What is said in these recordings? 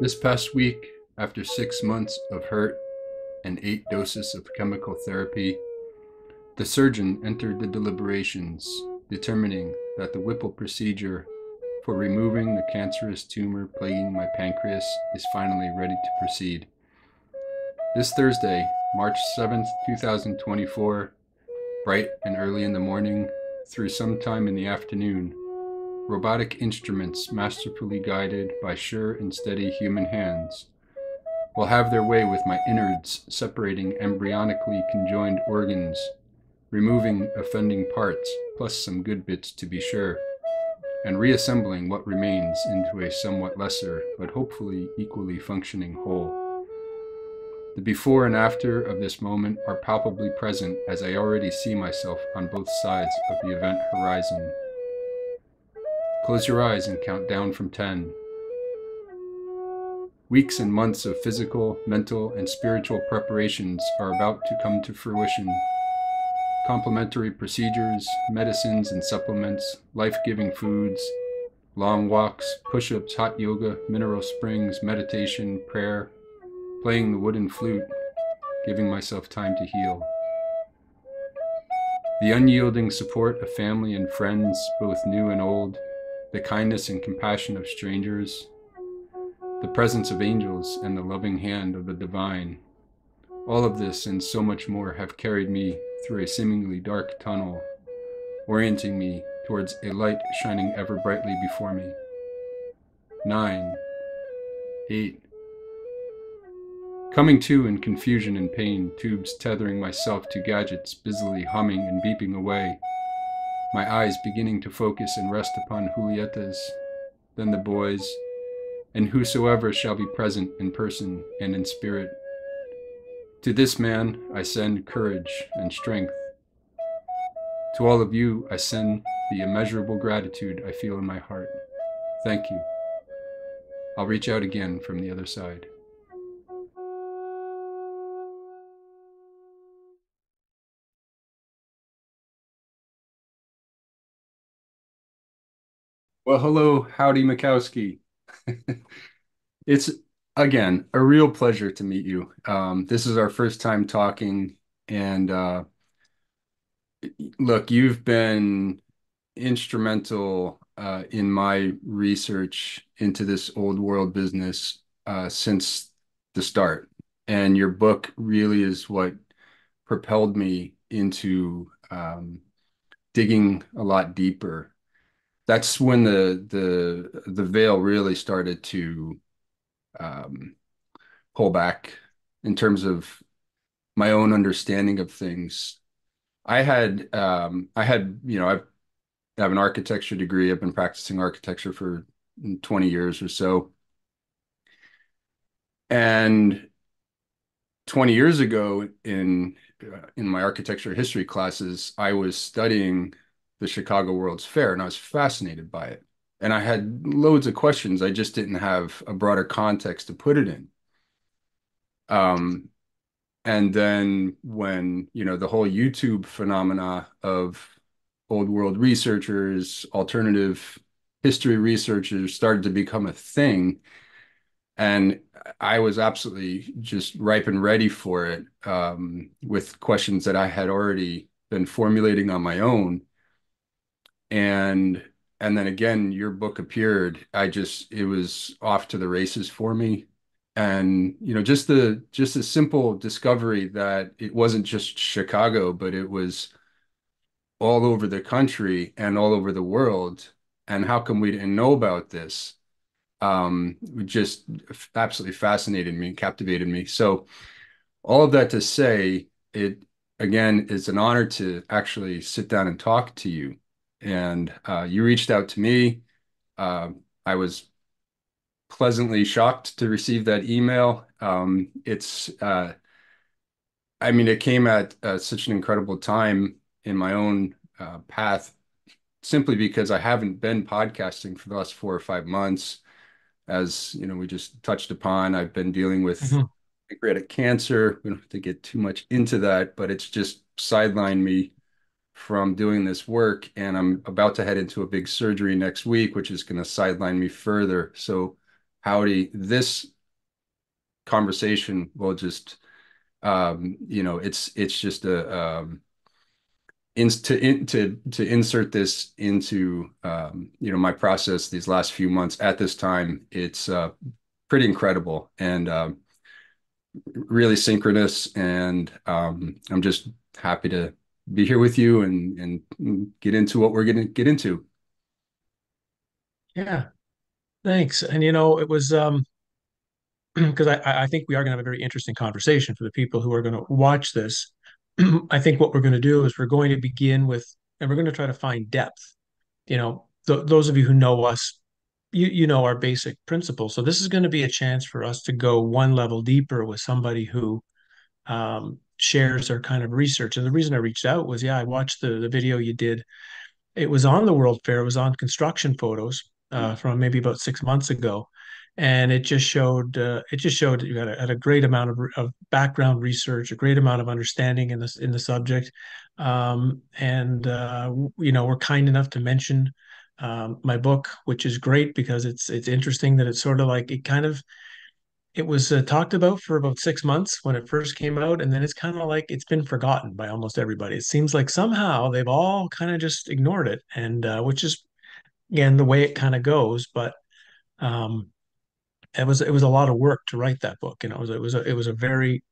This past week, after 6 months of hurt and 8 doses of chemical therapy, the surgeon entered the deliberations, determining that the Whipple procedure for removing the cancerous tumor plaguing my pancreas is finally ready to proceed. This Thursday, March 7th, 2024, bright and early in the morning through sometime in the afternoon, robotic instruments masterfully guided by sure and steady human hands will have their way with my innards, separating embryonically conjoined organs, removing offending parts, plus some good bits to be sure, and reassembling what remains into a somewhat lesser, but hopefully equally functioning whole. The before and after of this moment are palpably present as I already see myself on both sides of the event horizon. Close your eyes and count down from 10. Weeks and months of physical, mental, and spiritual preparations are about to come to fruition. Complementary procedures, medicines and supplements, life-giving foods, long walks, push-ups, hot yoga, mineral springs, meditation, prayer, playing the wooden flute, giving myself time to heal. The unyielding support of family and friends, both new and old, the kindness and compassion of strangers, the presence of angels and the loving hand of the divine, all of this and so much more have carried me through a seemingly dark tunnel, orienting me towards a light shining ever brightly before me. 9, 8, coming to in confusion and pain, tubes tethering myself to gadgets, busily humming and beeping away, my eyes beginning to focus and rest upon Julietta's, then the boys, and whosoever shall be present in person and in spirit. To this man I send courage and strength. To all of you I send the immeasurable gratitude I feel in my heart. Thank you. I'll reach out again from the other side. Well, hello, Howdie Mickoski. It's, again, a real pleasure to meet you. This is our first time talking, and look, you've been instrumental in my research into this old world business since the start, and your book really is what propelled me into digging a lot deeper. That's when the veil really started to pull back in terms of my own understanding of things. I had, you know, I have an architecture degree. I've been practicing architecture for 20 years or so. And 20 years ago in my architecture history classes, I was studying the Chicago World's Fair, and I was fascinated by it. And I had loads of questions. I just didn't have a broader context to put it in. And then when, you know, the whole YouTube phenomena of old world researchers, alternative history researchers started to become a thing, and I was absolutely just ripe and ready for it with questions that I had already been formulating on my own. And then again, your book appeared. It was off to the races for me. And, you know, just the simple discovery that it wasn't just Chicago, but it was all over the country and all over the world. And how come we didn't know about this? Just absolutely fascinated me, captivated me. So all of that to say, it, again, it's an honor to actually sit down and talk to you. And you reached out to me. I was pleasantly shocked to receive that email. I mean, it came at such an incredible time in my own path, simply because I haven't been podcasting for the last 4 or 5 months. As you know, we just touched upon, I've been dealing with pancreatic cancer. We don't have to get too much into that, but it's just sidelined me from doing this work, and I'm about to head into a big surgery next week, which is going to sideline me further. So Howdy, this conversation will just, it's just a, to insert this into, my process these last few months at this time, it's pretty incredible and really synchronous. And I'm just happy to be here with you and get into what we're going to get into. Yeah, thanks. And, it was because I think we are going to have a very interesting conversation for the people who are going to watch this. I think what we're going to do is we're going to begin with, and we're going to try to find depth. Those of you who know us, you know our basic principles. So this is going to be a chance for us to go one level deeper with somebody who shares their kind of research. And the reason I reached out was, I watched the video you did. It was on the World Fair. It was on construction photos from maybe about 6 months ago. And it just showed that you had a great amount of background research, a great amount of understanding in the subject, were kind enough to mention my book, which is great because it's interesting that it's sort of like it was talked about for about 6 months when it first came out, and then it's kind of like it's been forgotten by almost everybody. It seems like somehow they've all kind of just ignored it, and which is again the way it kind of goes, but. It was a lot of work to write that book. It was a very,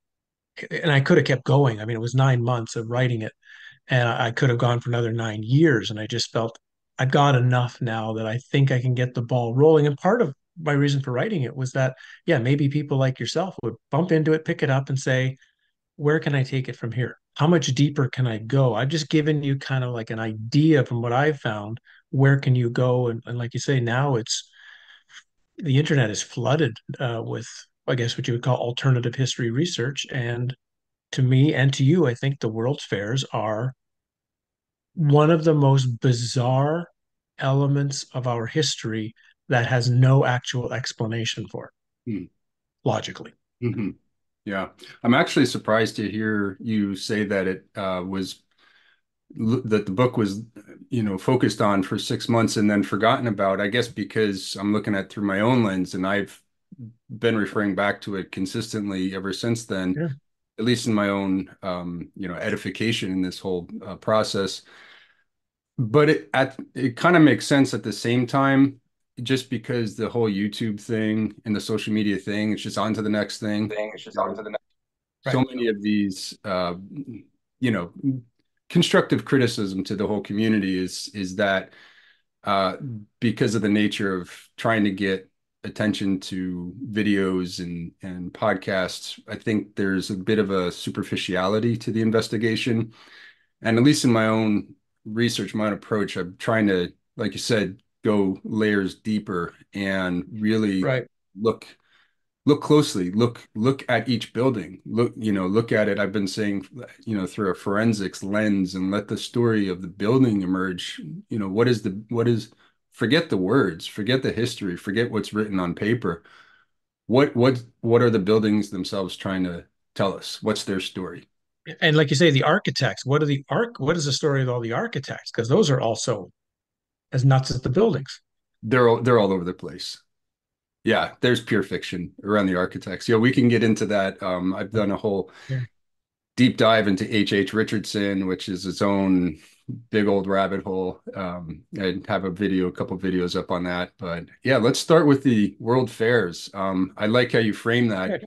and I could have kept going. I mean, it was 9 months of writing it, and I could have gone for another 9 years. And I just felt I've got enough now that I think I can get the ball rolling. And part of my reason for writing it was that, maybe people like yourself would bump into it, pick it up and say, where can I take it from here? How much deeper can I go? I've just given you kind of like an idea from what I've found, where can you go? And like you say, now the internet is flooded with, I guess, what you would call alternative history research. And to me and to you, I think the World's Fairs are one of the most bizarre elements of our history that has no actual explanation for it, logically. Mm-hmm. Yeah. I'm actually surprised to hear you say that that the book was, focused on for 6 months and then forgotten about, I guess, because I'm looking at it through my own lens and I've been referring back to it consistently ever since then, yeah. At least in my own, edification in this whole process. But it kind of makes sense at the same time, just because the whole YouTube thing and the social media thing, it's just on to the next thing. It's just on to the next. Right. So many of these, constructive criticism to the whole community is that because of the nature of trying to get attention to videos and podcasts, I think there's a bit of a superficiality to the investigation. And at least in my own research, my own approach, I'm trying to, like you said, go layers deeper and really look closely, look at each building, look at it. I've been saying, through a forensics lens, and let the story of the building emerge. Forget the words, forget the history, forget what's written on paper. What are the buildings themselves trying to tell us? What's their story? And like you say, the architects, what is the story of all the architects? Because those are also as nuts as the buildings. They're all over the place. Yeah, there's pure fiction around the architects. Yeah, we can get into that. I've done a whole deep dive into H. Richardson, which is its own big old rabbit hole. I have a couple videos up on that. But yeah, let's start with the World Fairs. I like how you frame that,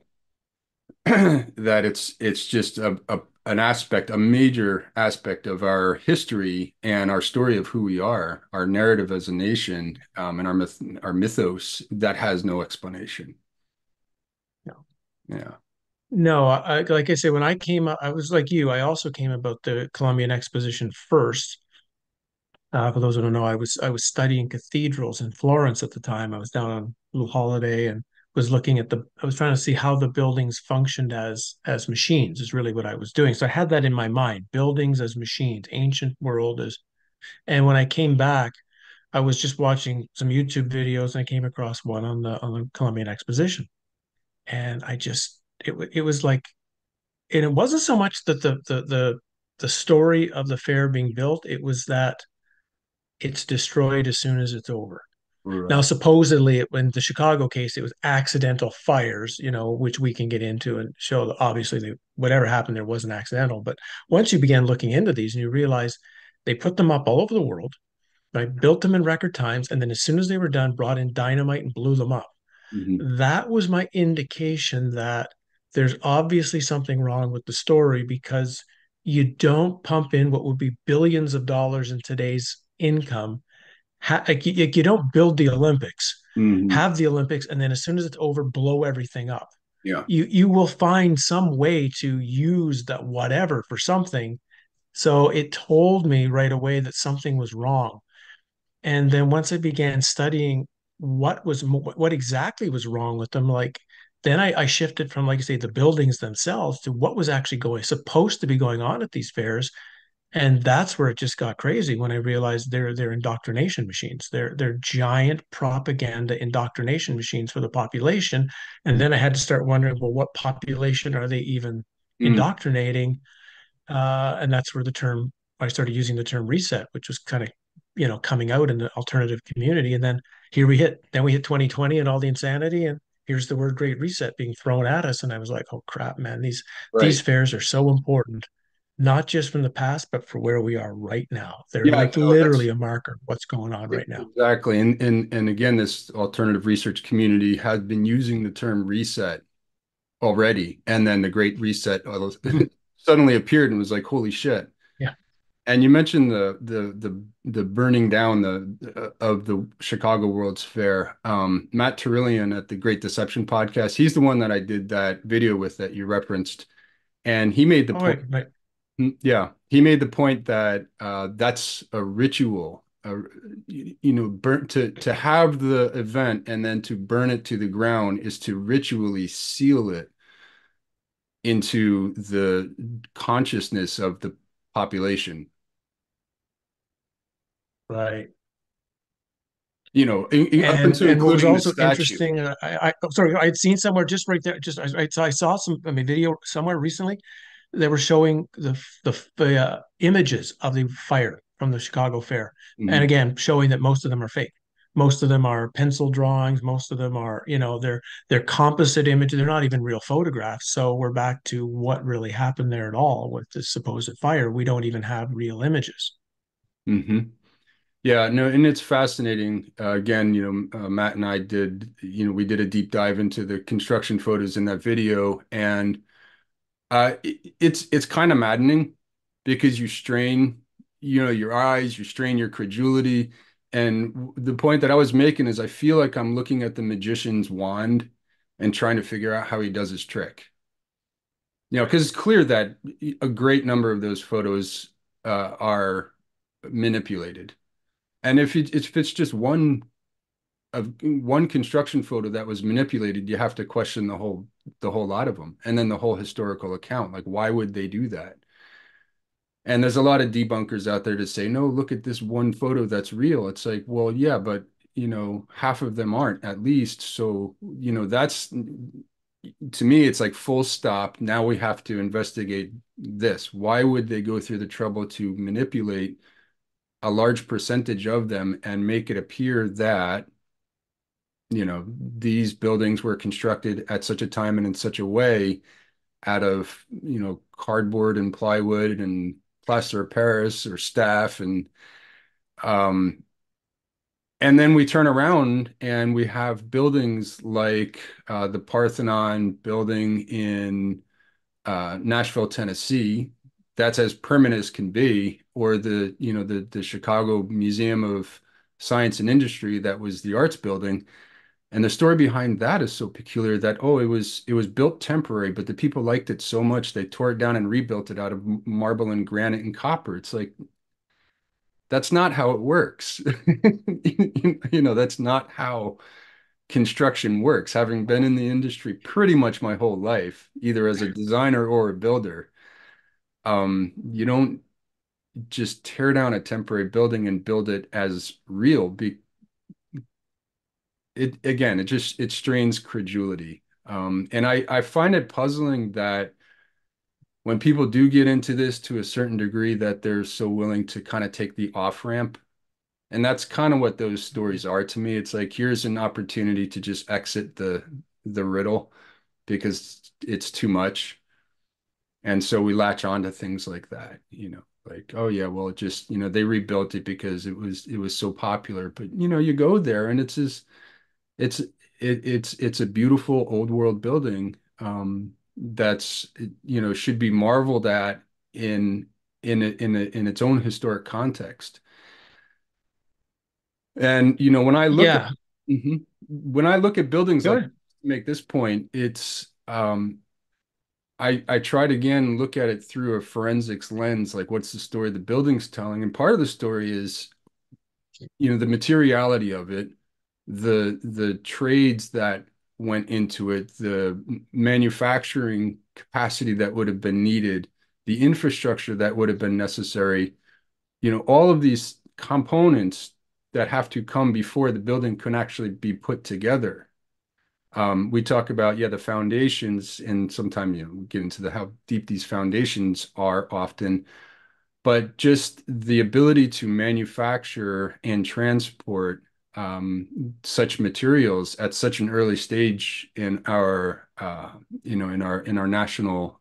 that it's just a major aspect of our history and our story of who we are, our narrative as a nation, and our mythos that has no explanation. No. Yeah. No, like I say, when I came up, I was like you. I also came about the Columbian Exposition first. For those who don't know, I was studying cathedrals in Florence at the time. I was down on a little holiday and was looking at I was trying to see how the buildings functioned as machines is really what I was doing. So I had that in my mind, buildings as machines, ancient world as, and when I came back, I was just watching some YouTube videos and I came across one on the Columbian Exposition. And I just, it was like, and it wasn't so much that the story of the fair being built, it was that it's destroyed as soon as it's over. Right. Now, supposedly, in the Chicago case, it was accidental fires, you know, which we can get into and show that obviously that whatever happened there wasn't accidental. But once you began looking into these and you realize they put them up all over the world, right, built them in record times, and then as soon as they were done, brought in dynamite and blew them up. Mm-hmm. That was my indication that there's obviously something wrong with the story, because you don't pump in what would be billions of dollars in today's income. You don't build the Olympics, mm-hmm. have the Olympics, and then as soon as it's over, blow everything up. Yeah, you will find some way to use that whatever for something. So it told me right away that something was wrong. And then once I began studying what exactly was wrong with them, like then I shifted from, like I say, the buildings themselves to what was actually supposed to be going on at these fairs. And that's where it just got crazy, when I realized they're indoctrination machines. They're giant propaganda indoctrination machines for the population. And then I had to start wondering, well, what population are they even indoctrinating? And that's where I started using the term reset, which was kind of, you know, coming out in the alternative community. And then we hit 2020 and all the insanity, and here's the word Great Reset being thrown at us. And I was like, oh crap, man, these fairs are so important, not just from the past, but for where we are right now. They're literally a marker of what's going on right now. Exactly. And again, this alternative research community has been using the term reset already. And then the Great Reset suddenly appeared and was like, holy shit. And you mentioned the burning down of the Chicago World's Fair. Matt Terillion at the Great Deception podcast, he's the one that I did that video with that you referenced, and he made the point. He made the point that that's a ritual, burn to have the event and then to burn it to the ground is to ritually seal it into the consciousness of the population. Right. Interesting. I'd seen somewhere just right there. I saw video somewhere recently. They were showing the images of the fire from the Chicago Fair, mm-hmm. and again showing that most of them are fake. Most of them are pencil drawings. Most of them are, they're composite images. They're not even real photographs. So we're back to what really happened there at all with this supposed fire. We don't even have real images. Mm-hmm. Yeah, no, and it's fascinating. Again, Matt and I did a deep dive into the construction photos in that video, and it's kind of maddening, because you strain, your eyes, you strain your credulity. And the point that I was making is I feel like I'm looking at the magician's wand and trying to figure out how he does his trick. Because it's clear that a great number of those photos are manipulated. And if it's just one construction photo that was manipulated, you have to question the whole lot of them, and then the whole historical account. Like, why would they do that? And there's a lot of debunkers out there to say, no, look at this one photo that's real. It's like, well, yeah, but, half of them aren't, at least. So, that's, to me, it's like full stop. Now we have to investigate this. Why would they go through the trouble to manipulate a large percentage of them and make it appear that, these buildings were constructed at such a time and in such a way out of, cardboard and plywood and plaster of Paris or staff, and then we turn around and we have buildings like the Parthenon building in Nashville, Tennessee, that's as permanent as can be, or the Chicago Museum of Science and Industry, that was the arts building. And the story behind that is so peculiar that, oh, it was built temporary, but the people liked it so much they tore it down and rebuilt it out of marble and granite and copper. It's like, that's not how it works. That's not how construction works. Having been in the industry pretty much my whole life, either as a designer or a builder, you don't just tear down a temporary building and build it as real. It strains credulity. And I find it puzzling that when people do get into this to a certain degree, that they're so willing to kind of take the off ramp And that's kind of what those stories are to me. It's like, here's an opportunity to just exit the riddle because it's too much. And so we latch on to things like that, you know, like, oh yeah, well, it just, you know, they rebuilt it because it was so popular, but you know, you go there and it's a beautiful old world building that's, you know, should be marveled at in its own historic context. And, you know, when I look, yeah. when I look at buildings, sure. Like, make this point, it's, I tried again, look at it through a forensics lens, like what's the story the building's telling? And part of the story is, you know, the materiality of it, the trades that went into it, the manufacturing capacity that would have been needed, the infrastructure that would have been necessary, you know, all of these components that have to come before the building can actually be put together. We talk about, yeah, the foundations, and sometimes, you know, we get into how deep these foundations are often, but just the ability to manufacture and transport such materials at such an early stage in our, you know, in our national,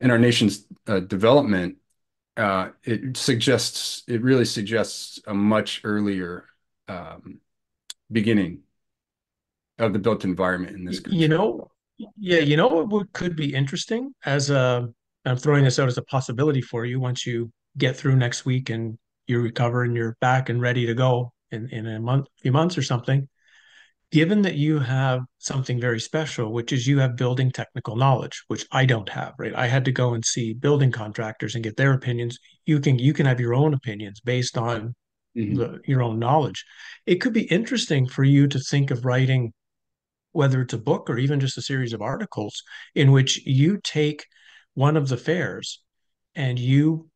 in our nation's development, it really suggests a much earlier beginning of the built environment in this country. You know, yeah, you know what could be interesting as a, I'm throwing this out as a possibility for you once you get through next week and you recover and you're back and ready to go in a month, few months or something, given that you have something very special, which is you have building technical knowledge, which I don't have, right? I had to go and see building contractors and get their opinions. You can have your own opinions based on your own knowledge. It could be interesting for you to think of writing, whether it's a book or even just a series of articles in which you take one of the fairs and you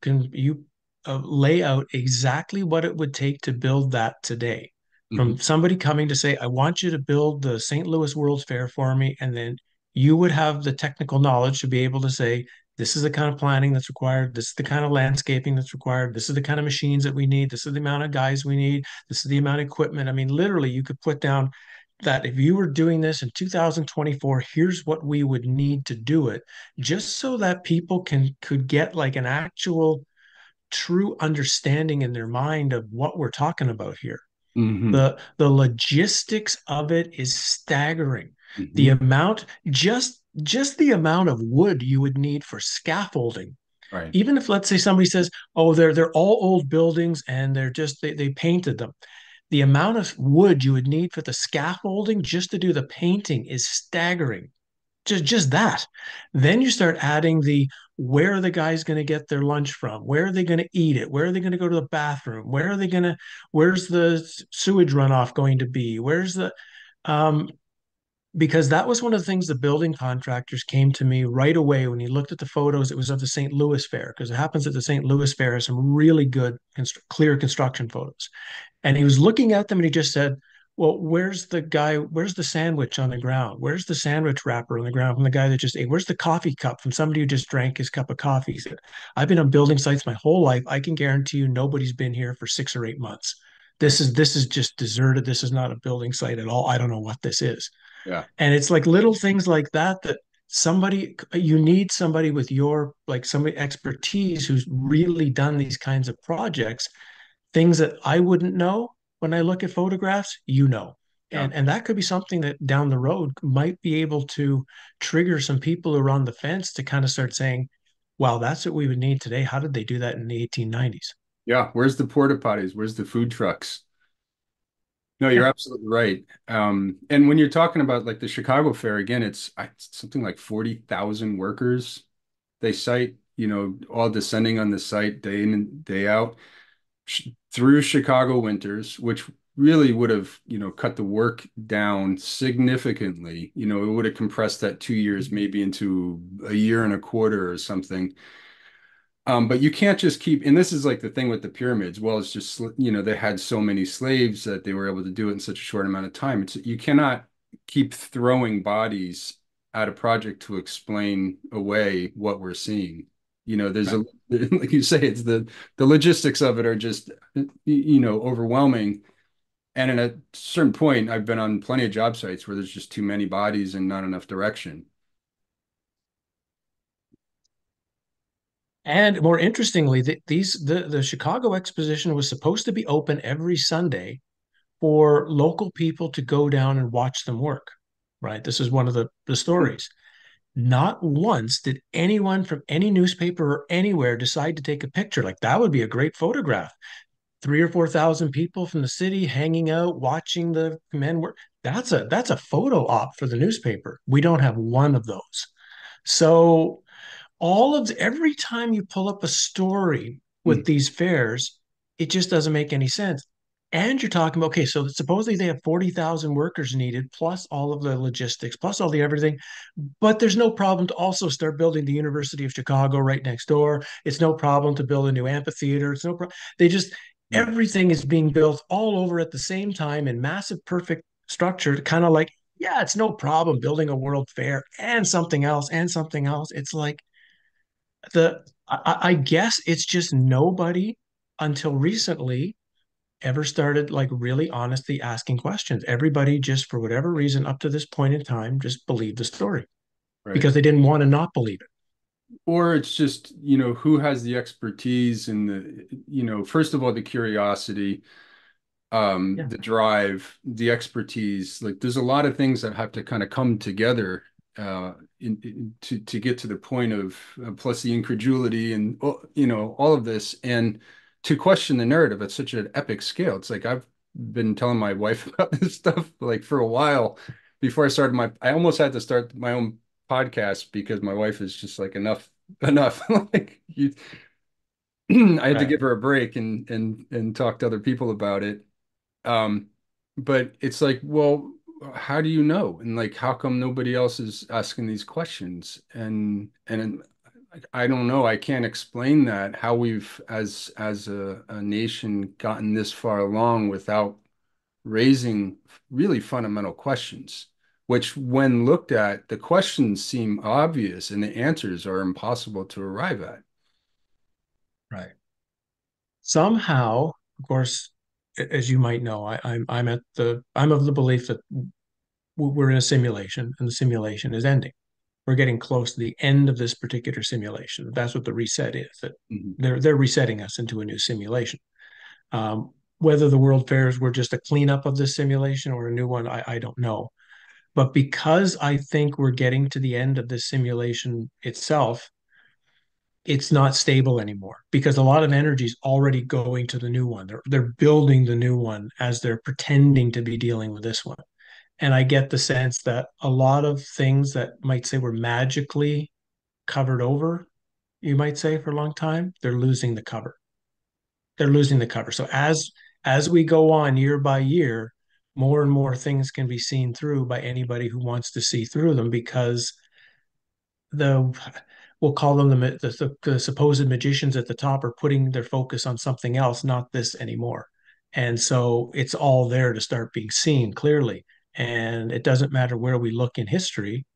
lay out exactly what it would take to build that today. From somebody coming to say, I want you to build the St. Louis World's Fair for me. And then you would have the technical knowledge to be able to say, this is the kind of planning that's required. This is the kind of landscaping that's required. This is the kind of machines that we need. This is the amount of guys we need. This is the amount of equipment. I mean, literally, you could put down that if you were doing this in 2024, here's what we would need to do it, just so that people could get like an actual true understanding in their mind of what we're talking about here. The logistics of it is staggering. The amount, just the amount of wood you would need for scaffolding. Right. Even if, let's say, somebody says, oh, they're all old buildings and they're just, they painted them. The amount of wood you would need for the scaffolding just to do the painting is staggering. Just that. Then you start adding where are the guys going to get their lunch from? Where are they going to eat it? Where are they going to go to the bathroom? Where's the sewage runoff going to be? Where's the, because that was one of the things the building contractors came to me right away when he looked at the photos. It was of the St. Louis Fair, because it happens at the St. Louis Fair has some really good clear construction photos. And he was looking at them and he just said, well, where's the sandwich on the ground? Where's the sandwich wrapper on the ground from the guy that just ate? Where's the coffee cup from somebody who just drank his cup of coffee? He said, I've been on building sites my whole life. I can guarantee you nobody's been here for 6 or 8 months. This is just deserted. This is not a building site at all. I don't know what this is. Yeah. And it's like little things like that you need somebody with somebody expertise who's really done these kinds of projects, things that I wouldn't know. When I look at photographs, you know, and that could be something that down the road might be able to trigger some people who are on the fence to kind of start saying, wow, that's what we would need today. How did they do that in the 1890s? Yeah. Where's the porta potties? Where's the food trucks? No, you're absolutely right. And when you're talking about like the Chicago Fair, again, it's something like 40,000 workers they cite, you know, all descending on the site day in and day out. Through Chicago winters, which really would have, you know, cut the work down significantly. You know, it would have compressed that 2 years maybe into a year and a quarter or something. But you can't just keep, and this is like the thing with the pyramids. Well, it's just, you know, they had so many slaves that they were able to do it in such a short amount of time. You cannot keep throwing bodies at a project to explain away what we're seeing. You know, there's right. a, like you say, it's the logistics of it are just, you know, overwhelming. And at a certain point, I've been on plenty of job sites where there's just too many bodies and not enough direction. And more interestingly, the Chicago Exposition was supposed to be open every Sunday for local people to go down and watch them work, right? This is one of the stories. Not once did anyone from any newspaper or anywhere decide to take a picture. Like, that would be a great photograph. 3,000 or 4,000 people from the city hanging out, watching the men work. That's a photo op for the newspaper. We don't have one of those. So every time you pull up a story with these fairs, it just doesn't make any sense. And you're talking about, okay, so supposedly they have 40,000 workers needed, plus all of the logistics, plus all the everything, but there's no problem to also start building the University of Chicago right next door. It's no problem to build a new amphitheater. It's no problem. They just, everything is being built all over at the same time in massive, perfect structure, kind of like, yeah, it's no problem building a world fair and something else and something else. It's like, I guess it's just nobody until recently ever started like really honestly asking questions. Everybody just, for whatever reason, up to this point in time, just believed the story right. because they didn't want to not believe it. Or it's just, you know, who has the expertise and the, you know, first of all, the curiosity, the drive, the expertise. Like, there's a lot of things that have to kind of come together to get to the point of, plus the incredulity and, you know, all of this. And to question the narrative at such an epic scale. It's like, I've been telling my wife about this stuff like for a while before I started I almost had to start my own podcast because my wife is just like, enough. Like, I had to give her a break and talk to other people about it. But it's like, well, how do you know? And like, how come nobody else is asking these questions? And I don't know. I can't explain that, how we've as a nation gotten this far along without raising really fundamental questions, which when looked at, the questions seem obvious and the answers are impossible to arrive at. Right. Somehow, of course, as you might know, I'm of the belief that we're in a simulation and the simulation is ending. We're getting close to the end of this particular simulation. That's what the reset is. That they're resetting us into a new simulation. Whether the World Fairs were just a cleanup of this simulation or a new one, I don't know. But because I think we're getting to the end of this simulation itself, it's not stable anymore because a lot of energy is already going to the new one. They're building the new one as they're pretending to be dealing with this one. And I get the sense that a lot of things that might say were magically covered over, you might say, for a long time, they're losing the cover. They're losing the cover. So as we go on year by year, more and more things can be seen through by anybody who wants to see through them because we'll call them the supposed magicians at the top are putting their focus on something else, not this anymore. And so it's all there to start being seen clearly. And it doesn't matter where we look in history.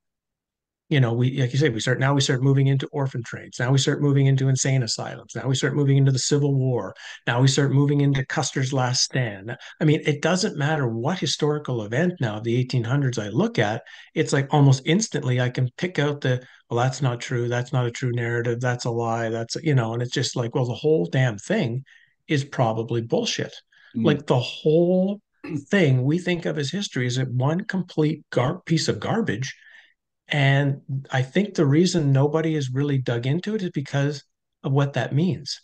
You know, we start moving into orphan trains. Now we start moving into insane asylums. Now we start moving into the Civil War. Now we start moving into Custer's Last Stand. I mean, it doesn't matter what historical event now of the 1800s I look at. It's like almost instantly I can pick out well, that's not true. That's not a true narrative. That's a lie. That's, you know, and it's just like, well, the whole damn thing is probably bullshit. Mm-hmm. Like the whole thing we think of as history is one complete piece of garbage. And I think the reason nobody has really dug into it is because of what that means.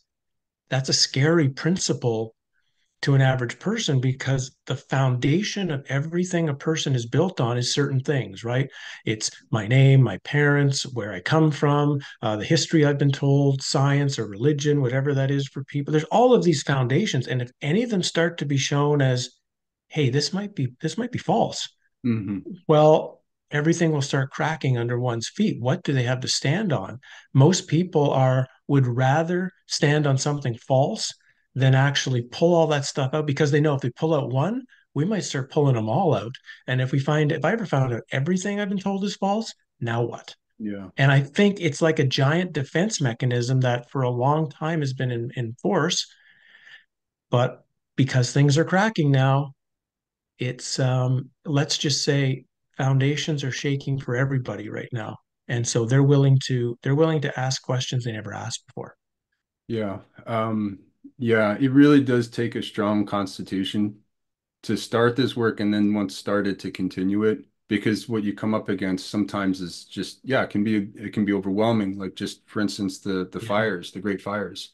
That's a scary principle to an average person because the foundation of everything a person is built on is certain things, right? It's my name, my parents, where I come from, the history I've been told, science or religion, whatever that is for people. There's all of these foundations. And if any of them start to be shown as, hey, this might be false. Mm-hmm. Well, everything will start cracking under one's feet. What do they have to stand on? Most people would rather stand on something false than actually pull all that stuff out because they know if they pull out one, we might start pulling them all out. And if I ever found out everything I've been told is false, now what? Yeah. And I think it's like a giant defense mechanism that for a long time has been in force, but because things are cracking now, it's, let's just say foundations are shaking for everybody right now. And so they're willing to ask questions they never asked before. Yeah. Yeah, it really does take a strong constitution to start this work, and then once started to continue it, because what you come up against sometimes is just, yeah, it can be overwhelming. Like just, for instance, the fires, the Great Fires.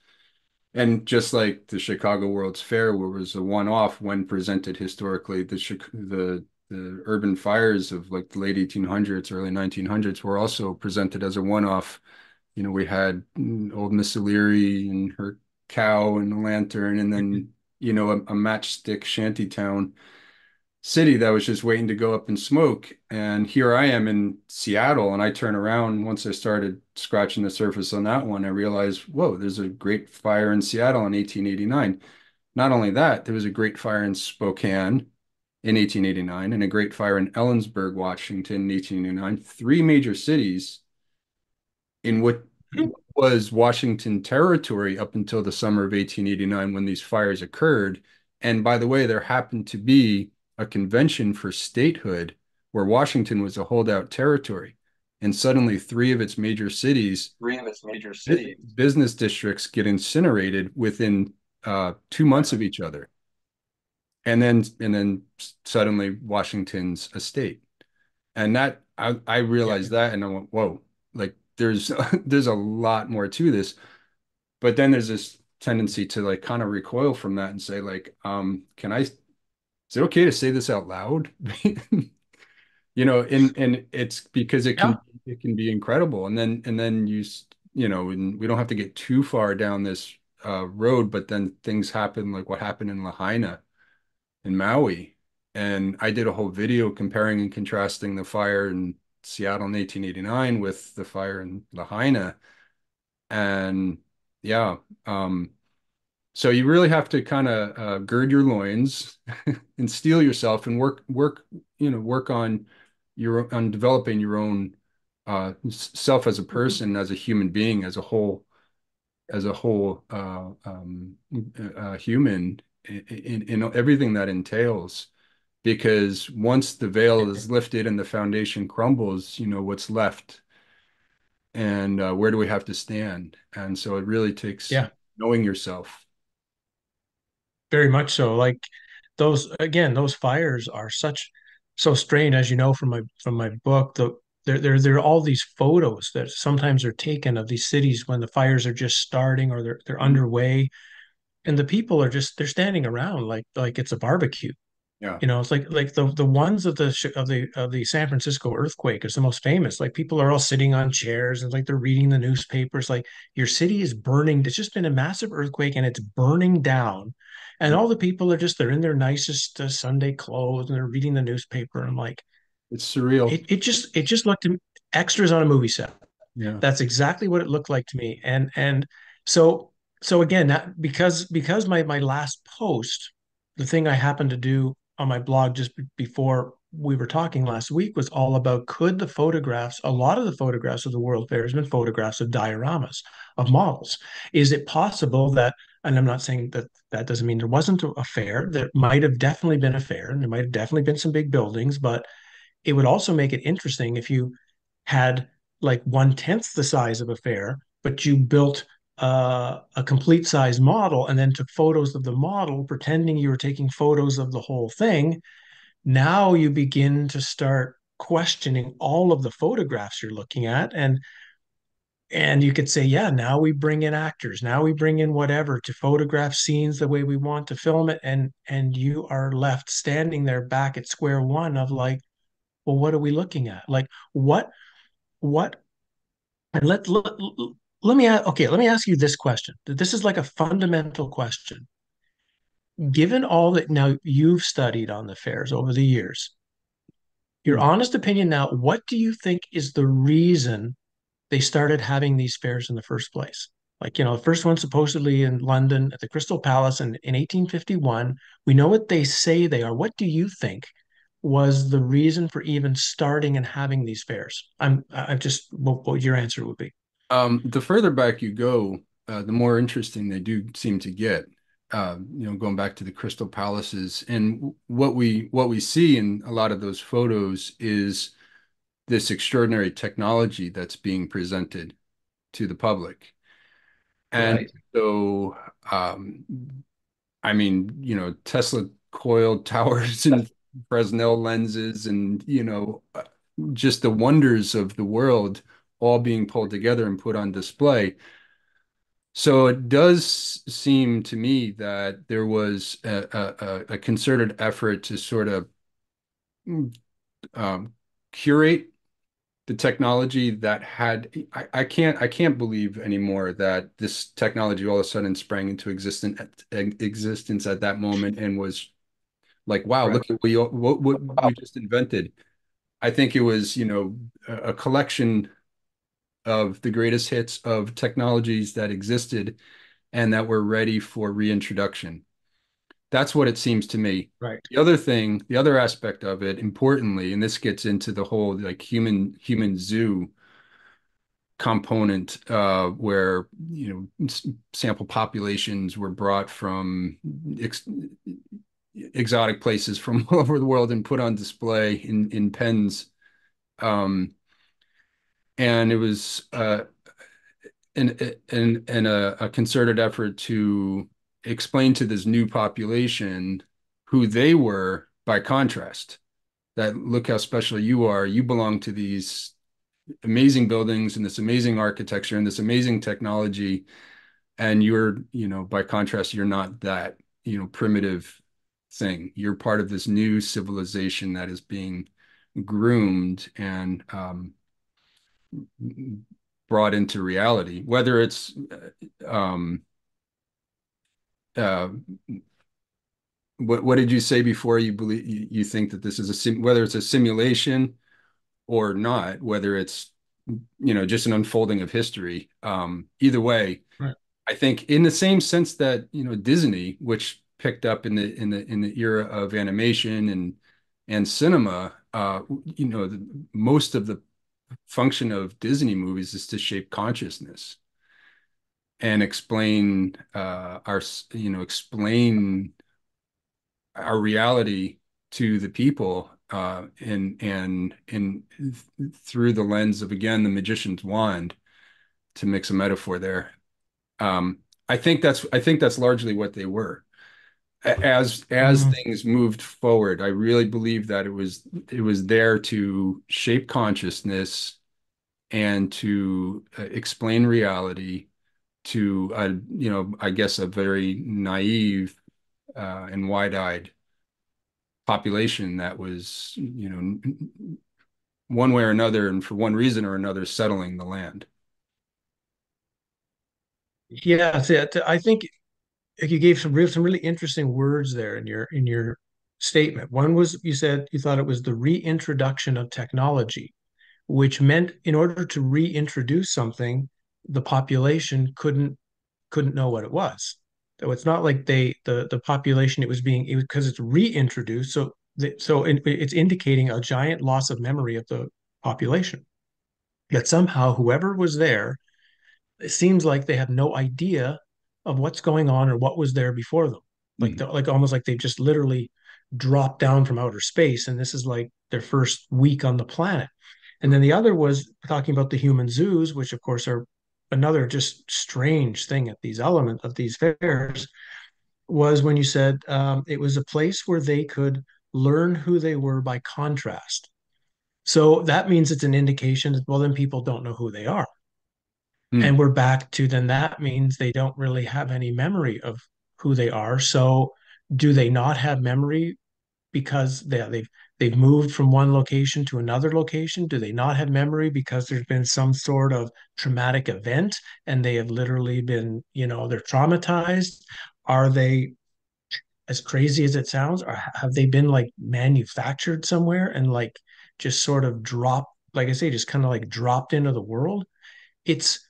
And just like the Chicago World's Fair, where it was a one-off when presented historically, the urban fires of like the late 1800s, early 1900s were also presented as a one-off. You know, we had old Miss O'Leary and her cow and the lantern, and then, you know, a matchstick shantytown city that was just waiting to go up in smoke. And here I am in Seattle, and I turn around. Once I started scratching the surface on that one, I realized, whoa, there's a Great Fire in Seattle in 1889. Not only that, there was a Great Fire in Spokane in 1889 and a Great Fire in Ellensburg, Washington in 1889. Three major cities in what was Washington Territory up until the summer of 1889 when these fires occurred. And by the way, there happened to be a convention for statehood where Washington was a holdout territory. And suddenly three of its major cities, business districts get incinerated within 2 months of each other. And then suddenly Washington's a state. And that, I realized that, and I went, whoa, like there's a lot more to this. But then there's this tendency to like kind of recoil from that and say like, is it okay to say this out loud? You know, and it's because it can be incredible. And then you know, and we don't have to get too far down this road, but then things happen like what happened in Lahaina in Maui. And I did a whole video comparing and contrasting the fire in Seattle in 1889 with the fire in Lahaina. And yeah, so you really have to kind of gird your loins and steel yourself and work on developing your own self as a person, as a human being, as a whole human in everything that entails. Because once the veil is lifted and the foundation crumbles, you know, what's left and where do we have to stand? And so it really takes knowing yourself. Very much so. Like those fires are so strange, as you know from my book. There are all these photos that sometimes are taken of these cities when the fires are just starting or they're underway, and the people are just they're standing around like it's a barbecue. Yeah, you know, it's like the ones of the San Francisco earthquake is the most famous. Like people are all sitting on chairs and like they're reading the newspapers. Like your city is burning. It's just been a massive earthquake and it's burning down. And all the people are just, they're in their nicest Sunday clothes and they're reading the newspaper. And I'm like, it's surreal. It just looked to me, extras on a movie set. Yeah. That's exactly what it looked like to me. And so again, that, because my last post, the thing I happened to do on my blog just before we were talking last week was all about, could the photographs, a lot of the photographs of the World Fair has been photographs of dioramas, of models. Is it possible that, and I'm not saying that doesn't mean there wasn't a fair, there might have definitely been a fair and there might have definitely been some big buildings, but it would also make it interesting if you had like 1/10 the size of a fair, but you built a complete size model and then took photos of the model, pretending you were taking photos of the whole thing. Now you begin to start questioning all of the photographs you're looking at. And you could say, yeah, now we bring in actors. Now we bring in whatever to photograph scenes the way we want to film it. And you are left standing there back at square one of like, well, what are we looking at? Like what, and let me ask you this question. This is like a fundamental question. Given all that now you've studied on the fairs over the years, your honest opinion now, what do you think is the reason they started having these fairs in the first place? Like, you know, the first one supposedly in London at the Crystal Palace in 1851. We know what they say they are. What do you think was the reason for even starting and having these fairs? What your answer would be? The further back you go, the more interesting they do seem to get. Going back to the Crystal Palaces, and what we see in a lot of those photos is this extraordinary technology that's being presented to the public. And right. So, Tesla coiled towers and Fresnel lenses and, just the wonders of the world all being pulled together and put on display. So it does seem to me that there was a concerted effort to sort of curate the technology that had, I can't believe anymore that this technology all of a sudden sprang into existence at that moment and was like, wow, right. Look at what we just invented. I think it was, a collection of the greatest hits of technologies that existed and that were ready for reintroduction. That's what it seems to me. Right. The other aspect of it, importantly, and this gets into the whole like human zoo component, where sample populations were brought from exotic places from all over the world and put on display in pens. And it was a concerted effort to explain to this new population who they were by contrast, that look how special you are. You belong to these amazing buildings and this amazing architecture and this amazing technology. And you're, by contrast, you're not that, primitive thing. You're part of this new civilization that is being groomed and brought into reality, whether it's what did you say before? You believe you think that this is whether it's a simulation or not, whether it's just an unfolding of history, either way, right. I think in the same sense that Disney, which picked up in the era of animation and cinema, most of the function of Disney movies is to shape consciousness and explain our reality to the people, and through the lens of, again, the magician's wand, to mix a metaphor there. I think that's largely what they were. As things moved forward, I really believe that it was there to shape consciousness and to explain reality to I guess a very naive and wide-eyed population that was one way or another and for one reason or another settling the land. Yeah, I think you gave some really interesting words there in your statement. One was, you said you thought it was the reintroduction of technology, which meant in order to reintroduce something, the population couldn't know what it was. So it's not like the population because it's reintroduced. So it's indicating a giant loss of memory of the population. Yet somehow whoever was there, it seems like they have no idea of what's going on or what was there before them. Almost like they just literally dropped down from outer space, and this is like their first week on the planet. And then the other was talking about the human zoos, which of course are another just strange thing at these elements of these fairs, was when you said it was a place where they could learn who they were by contrast. So that means it's an indication that, well, then people don't know who they are. And we're back to, then that means they don't really have any memory of who they are. So do they not have memory because they've moved from one location to another location? Do they not have memory because there's been some sort of traumatic event and they have literally been, they're traumatized? Are they, as crazy as it sounds, or have they been like manufactured somewhere and like just sort of dropped, like I say, just kind of like dropped into the world? It's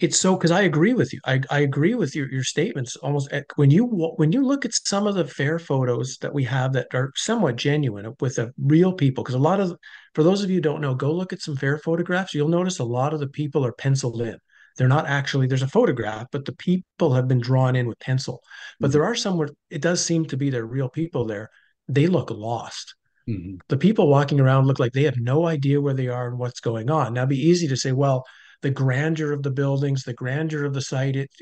it's so, because I agree with you. I agree with your statements. Almost when you look at some of the fair photos that we have that are somewhat genuine with the real people, because a lot of, for those of you who don't know, go look at some fair photographs. You'll notice a lot of the people are penciled in. They're not actually, there's a photograph, but the people have been drawn in with pencil. But there are some where it does seem to be they're real people there. They look lost. Mm-hmm. The people walking around look like they have no idea where they are and what's going on. Now, it'd be easy to say, well, the grandeur of the buildings, the grandeur of the site, it's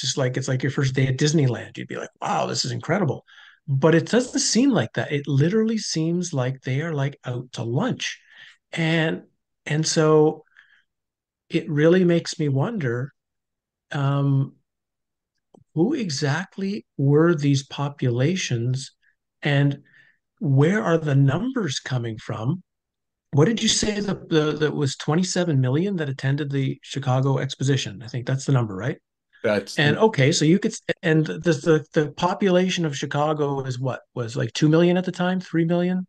just like, it's like your first day at Disneyland. You'd be like, wow, this is incredible. But it doesn't seem like that. It literally seems like they are like out to lunch. And so it really makes me wonder, who exactly were these populations and where are the numbers coming from? What did you say that was 27 million that attended the Chicago Exposition? I think that's the number, right? So you could, and the population of Chicago is what, was like 2 million at the time, 3 million?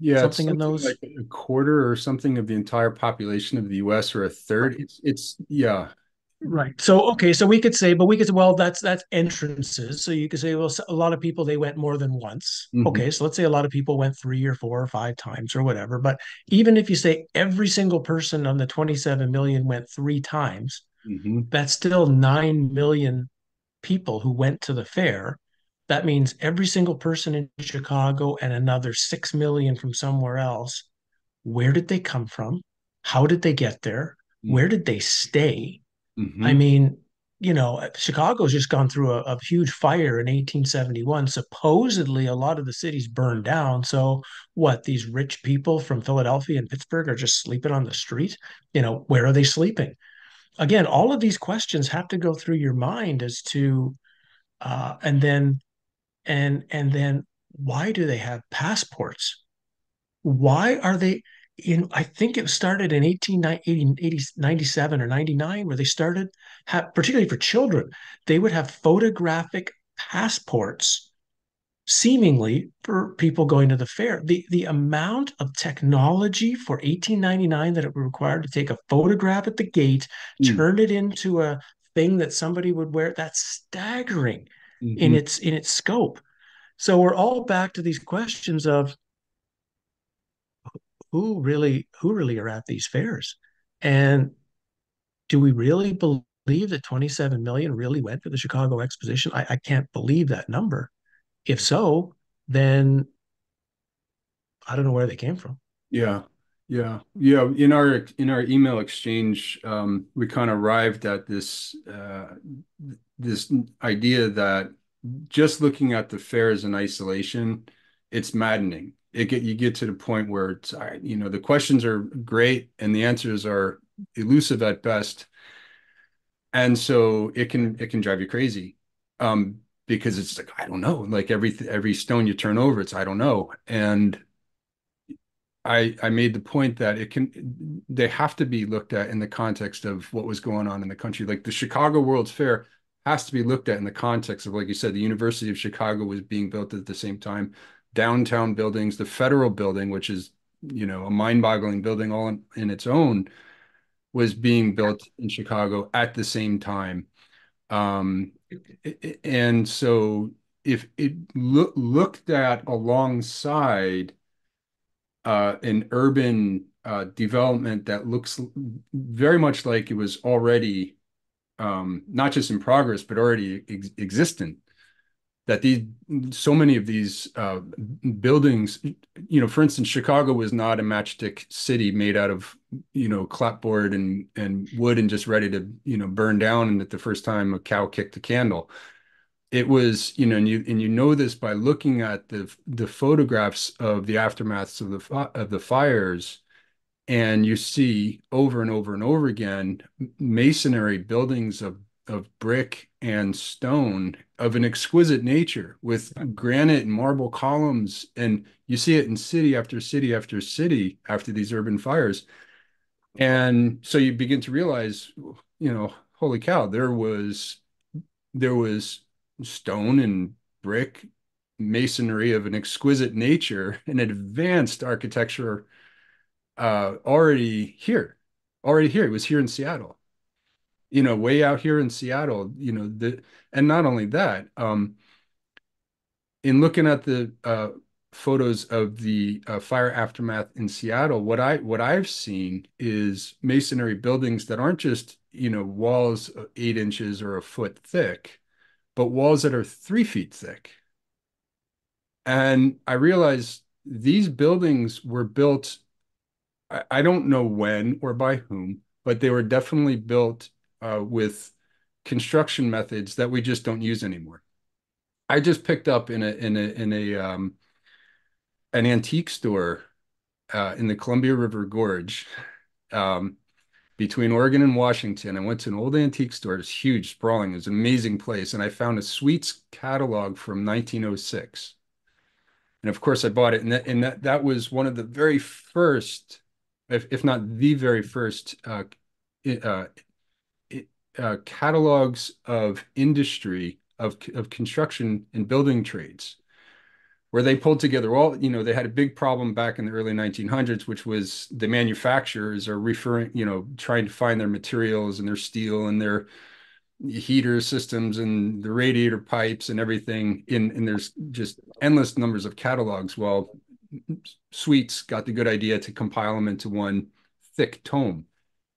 Yeah, something in those, like a quarter or something of the entire population of the U.S. or a third. Right. It's yeah. Right. So, okay. So we could say, but we could say, well, that's entrances. So you could say, well, a lot of people, they went more than once. Mm-hmm. Okay. So let's say a lot of people went 3 or 4 or 5 times or whatever. But even if you say every single person on the 27 million went 3 times, mm-hmm. that's still 9 million people who went to the fair. That means every single person in Chicago and another 6 million from somewhere else. Where did they come from? How did they get there? Mm-hmm. Where did they stay? Mm-hmm. I mean, Chicago's just gone through a huge fire in 1871. Supposedly, a lot of the cities burned down. So what, these rich people from Philadelphia and Pittsburgh are just sleeping on the street? Where are they sleeping? Again, all of these questions have to go through your mind as to, and then why do they have passports? Why are they... I think it started in 1897 or 99, where they started, particularly for children, they would have photographic passports, seemingly for people going to the fair. The amount of technology for 1899 that it required to take a photograph at the gate, turn it into a thing that somebody would wear, that's staggering in its scope. So we're all back to these questions of, who really are at these fairs? And do we really believe that 27 million really went to the Chicago Exposition? I can't believe that number. If so, then I don't know where they came from. Yeah. In our email exchange, we kind of arrived at this idea that just looking at the fairs in isolation, it's maddening. You get to the point where it's, the questions are great and the answers are elusive at best, and so it can drive you crazy, because it's like, I don't know, like every stone you turn over, it's I don't know. And I made the point that they have to be looked at in the context of what was going on in the country. Like the Chicago World's Fair has to be looked at in the context of, like you said, the University of Chicago was being built at the same time. Downtown buildings, the Federal Building, which is, a mind-boggling building all in its own, was being built in Chicago at the same time. And so if it looked at alongside an urban development that looks very much like it was already not just in progress, but already existent, that so many of these buildings, for instance, Chicago was not a matchstick city made out of, clapboard and wood and just ready to, burn down. And at the first time a cow kicked a candle, it was, and you know this by looking at the photographs of the aftermaths of the fires, and you see over and over and over again, masonry buildings of brick and stone of an exquisite nature with granite and marble columns. And you see it in city after city after city after these urban fires. And so you begin to realize, holy cow, there was stone and brick masonry of an exquisite nature and advanced architecture already here. It was here in Seattle. you know, way out here in Seattle, you know, and not only that, in looking at the photos of the fire aftermath in Seattle, what I've seen is masonry buildings that aren't just, you know, walls 8 inches or a foot thick, but walls that are 3 feet thick. And I realized these buildings were built, I don't know when or by whom, but they were definitely built with construction methods that we just don't use anymore. I just picked up an antique store in the Columbia River Gorge between Oregon and Washington. I went to an old antique store. It's huge, sprawling. It's an amazing place. And I found a Sweets catalog from 1906. And of course I bought it. And that was one of the very first, if not the very first catalogs of industry, of construction and building trades, where they pulled together all, you know, they had a big problem back in the early 1900s, which was the manufacturers are referring, you know, trying to find their materials and their steel and their heater systems and the radiator pipes and everything. And there's just endless numbers of catalogs. Well, Sweets got the good idea to compile them into one thick tome.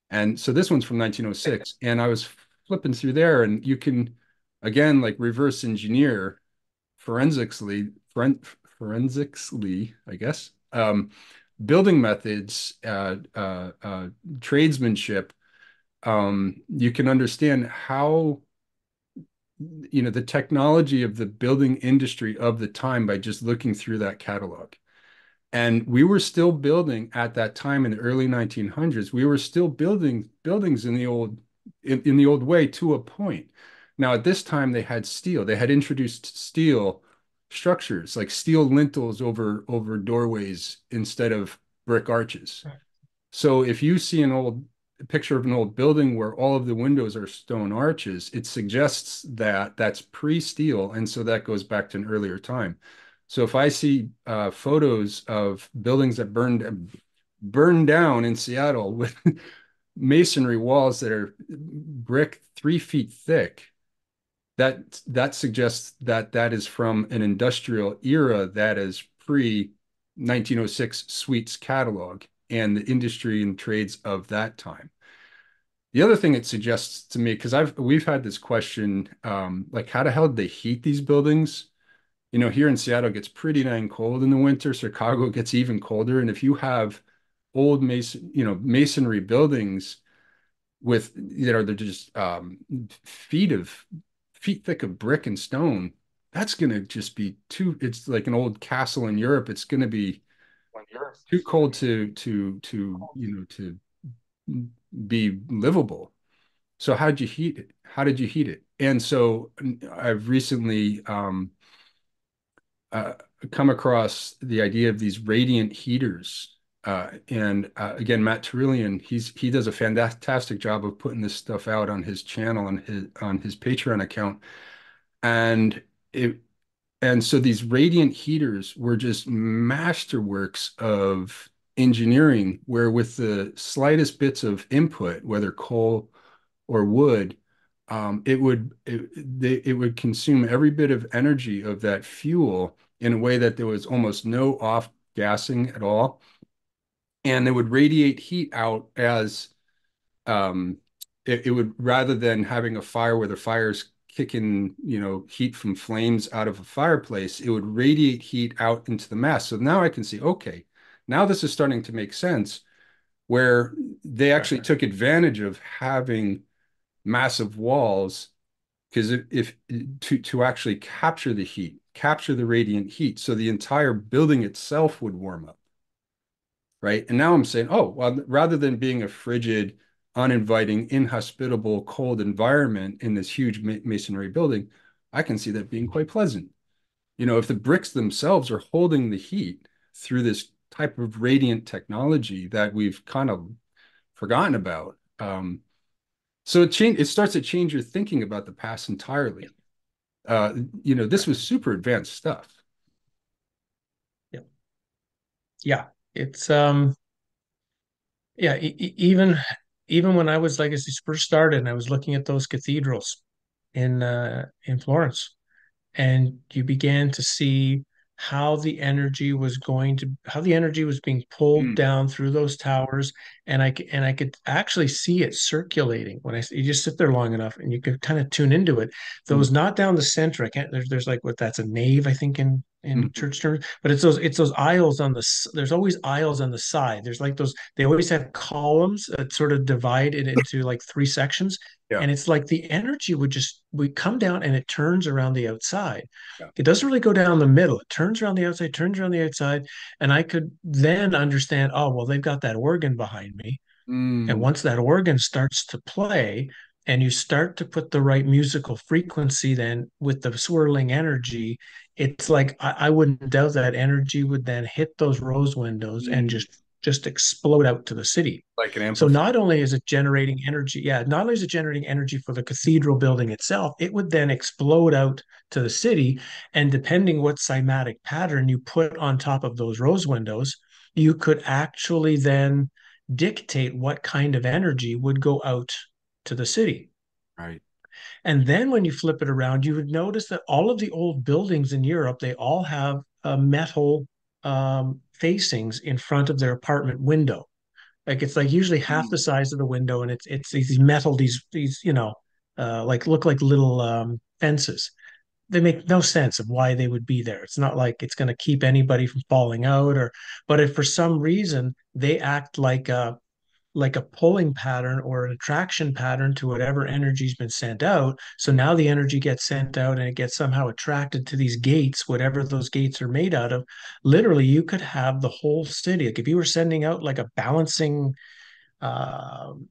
And so this one's from 1906. And I was flipping through there, and you can, again, like reverse engineer forensically, I guess, building methods, tradesmanship. You can understand how, you know, the technology of the building industry of the time by just looking through that catalog. And we were still building at that time in the early 1900s, we were still building buildings in the old way to a point. Now, at this time, they had steel. They had introduced steel structures, like steel lintels over doorways instead of brick arches. Right. So if you see a picture of an old building where all of the windows are stone arches, it suggests that that's pre-steel. And so that goes back to an earlier time. So if I see photos of buildings that burned down in Seattle with masonry walls that are brick 3 feet thick, that suggests that is from an industrial era that is pre-1906 Sweets catalog and the industry and trades of that time. The other thing it suggests to me, because we've had this question, like how the hell did they heat these buildings? You know, here in Seattle it gets pretty dang cold in the winter. Chicago gets even colder. And if you have old masonry buildings with, you know, they're just feet thick of brick and stone, that's going to just be too, it's like an old castle in Europe. It's going to be too cold to you know, to be livable. So how'd you heat it? How did you heat it? And so I've recently come across the idea of these radiant heaters. And again, Matt Terillion, he does a fantastic job of putting this stuff out on his channel and on his Patreon account. And so these radiant heaters were just masterworks of engineering, where with the slightest bits of input, whether coal or wood, it would consume every bit of energy of that fuel in a way that there was almost no off-gassing at all. And they would radiate heat out as it would, rather than having a fire where the fire's kicking, you know, heat from flames out of a fireplace, it would radiate heat out into the mass. So now I can see, okay, now this is starting to make sense, where they actually took advantage of having massive walls, because to actually capture the heat, capture the radiant heat. So the entire building itself would warm up. Right. And now I'm saying, oh, well, rather than being a frigid, uninviting, inhospitable, cold environment in this huge masonry building, I can see that being quite pleasant. You know, if the bricks themselves are holding the heat through this type of radiant technology that we've kind of forgotten about. So it starts to change your thinking about the past entirely. You know, this was super advanced stuff. Yeah. Yeah. It's even even when I was, like I first started, and I was looking at those cathedrals in Florence, and you began to see how the energy was going to, how the energy was being pulled down through those towers, and I could actually see it circulating. When I, you just sit there long enough, and you could kind of tune into it. Those not down the center, I can't. There's like what, that's a nave, I think, in church terms, but it's those aisles on the. There's always aisles on the side. There's like those. They always have columns that sort of divide it into like three sections. Yeah. And it's like the energy would come down, and it turns around the outside. Yeah. It doesn't really go down the middle. It turns around the outside. And I could then understand, oh, well, they've got that organ behind me. And once that organ starts to play and you start to put the right musical frequency, then with the swirling energy, it's like I wouldn't doubt that energy would then hit those rose windows and just explode out to the city. Like an amplifier. So not only is it generating energy, for the cathedral building itself, it would then explode out to the city. And depending what cymatic pattern you put on top of those rose windows, you could actually then dictate what kind of energy would go out to the city. Right. And then when you flip it around, you would notice that all of the old buildings in Europe, they all have a metal facings in front of their apartment window. Like it's like usually half the size of the window, and it's these metal, these like look like little fences. They make no sense of why they would be there. It's not like it's going to keep anybody from falling out, but if for some reason they act like a pulling pattern or an attraction pattern to whatever energy's been sent out. So now the energy gets sent out and it gets somehow attracted to these gates, whatever those gates are made out of. Literally, you could have the whole city. Like if you were sending out like a balancing,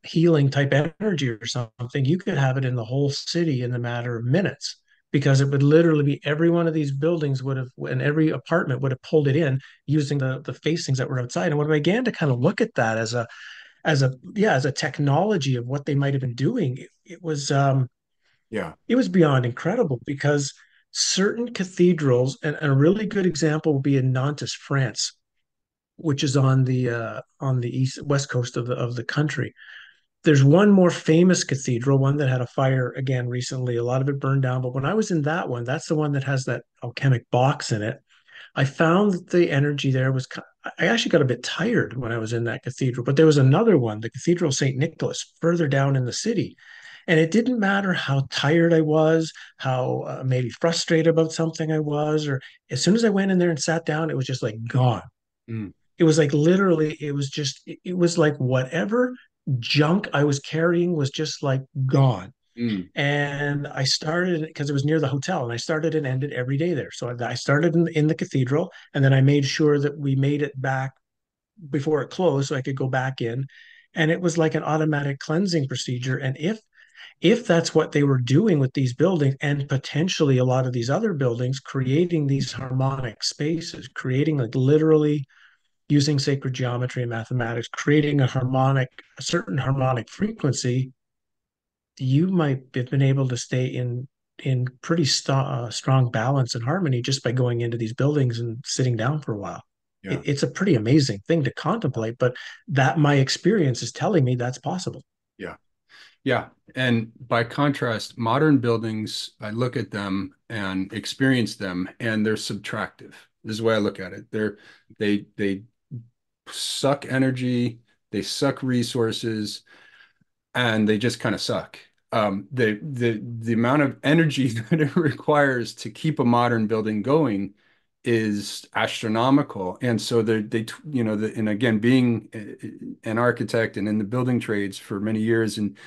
healing type energy or something, you could have it in the whole city in a matter of minutes, because it would literally be every one of these buildings would have, and every apartment would have pulled it in using the facings that were outside. And when I began to kind of look at that as a technology of what they might have been doing, it was beyond incredible, because certain cathedrals, and a really good example would be in Nantes, France, which is on the west coast of the country. There's one more famous cathedral, one that had a fire again recently. A lot of it burned down, but when I was in that one, that's the one that has that alchemic box in it. I found that the energy there was, I actually got a bit tired when I was in that cathedral, but there was another one, the Cathedral St. Nicholas, further down in the city. And it didn't matter how tired I was, how maybe frustrated about something I was, or as soon as I went in there and sat down, it was just like gone. It was like literally, it was like whatever junk I was carrying was just like gone. And I started, because it was near the hotel, and I started and ended every day there. So I started in the cathedral, and then I made sure that we made it back before it closed so I could go back in. And it was like an automatic cleansing procedure. And if that's what they were doing with these buildings, and potentially a lot of these other buildings, creating these harmonic spaces, creating like literally using sacred geometry and mathematics, creating a certain harmonic frequency, you might have been able to stay in pretty strong balance and harmony just by going into these buildings and sitting down for a while. Yeah. It's a pretty amazing thing to contemplate, but that my experience is telling me that's possible. Yeah. Yeah. And by contrast, modern buildings, I look at them and experience them, and they're subtractive. This is the way I look at it. They suck energy, they suck resources, and they just kind of suck. The amount of energy that it requires to keep a modern building going is astronomical. And so and again, being an architect and in the building trades for many years, and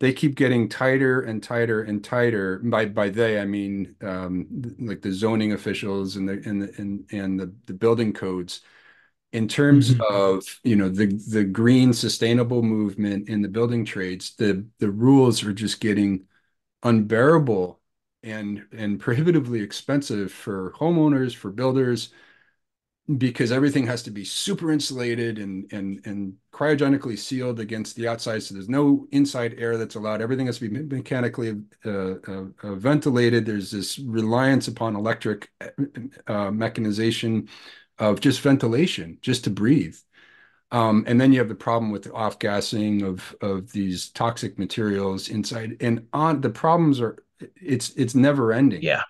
they keep getting tighter and tighter and tighter. By they, I mean like the zoning officials and the building codes. In terms of the green sustainable movement in the building trades, the rules are just getting unbearable and prohibitively expensive for homeowners, for builders, because everything has to be super insulated and cryogenically sealed against the outside, so there's no inside air that's allowed. Everything has to be mechanically ventilated. There's this reliance upon electric mechanization of just ventilation, just to breathe. And then you have the problem with the off-gassing of these toxic materials inside, and on the problems are it's never ending. Yeah.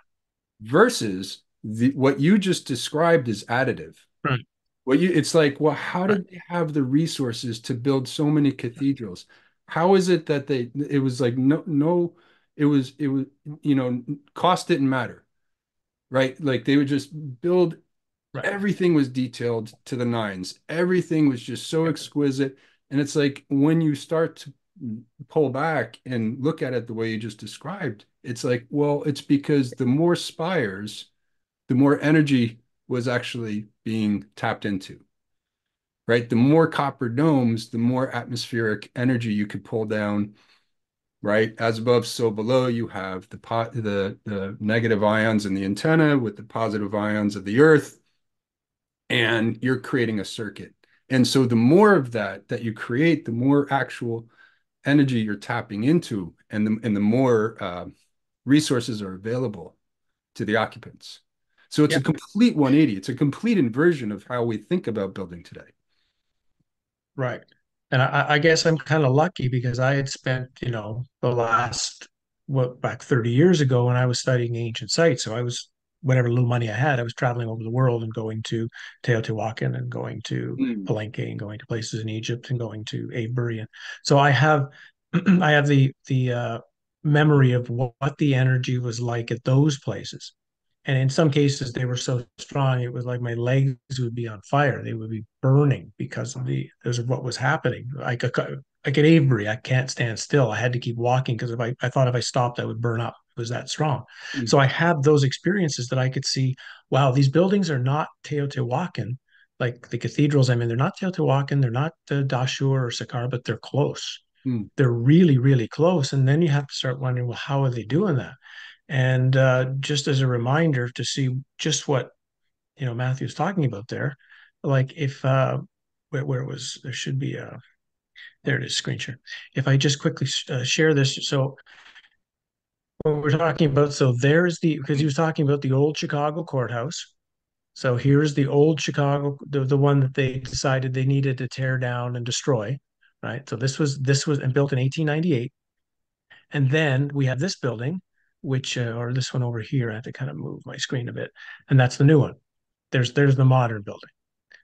Versus what you just described is additive. Right. Well, it's like, well, how did they have the resources to build so many cathedrals? How is it that it was like, no, it was, you know, cost didn't matter, right? Like they would just build, right. Everything was detailed to the nines. Everything was just so exquisite. And it's like, when you start to pull back and look at it the way you just described, it's like, well, it's because the more spires, the more energy was actually being tapped into, right? The more copper domes, the more atmospheric energy you could pull down, right? As above, so below. You have the negative ions in the antenna with the positive ions of the earth, and you're creating a circuit. And so the more of that you create, the more actual energy you're tapping into, and the more resources are available to the occupants. So it's a complete 180. It's a complete inversion of how we think about building today. Right. And I guess I'm kind of lucky because I had spent, you know, the last, back 30 years ago when I was studying ancient sites. So I was, whatever little money I had, I was traveling over the world and going to Teotihuacan and going to Palenque and going to places in Egypt and going to Avery. And so I have, I have the memory of what the energy was like at those places. And in some cases, they were so strong, it was like my legs would be on fire. They would be burning because of what was happening. Like at Avery, I can't stand still. I had to keep walking because I thought if I stopped, I would burn up. It was that strong. Mm-hmm. So I had those experiences that I could see, wow, these buildings are not Teotihuacan. Like the cathedrals I'm in, they're not Teotihuacan. They're not Dashur or Saqqara, but they're close. Mm-hmm. They're really, really close. And then you have to start wondering, well, how are they doing that? And just as a reminder to see just what, you know, Matthew's talking about there, like if where it was, there should be a, there it is, screen share. If I just quickly share this. So what we're talking about, so there's because he was talking about the old Chicago courthouse. So here's the old Chicago, the one that they decided they needed to tear down and destroy, right? So this was built in 1898. And then we have this building, which or this one over here, I have to kind of move my screen a bit, and that's the new one. There's the modern building.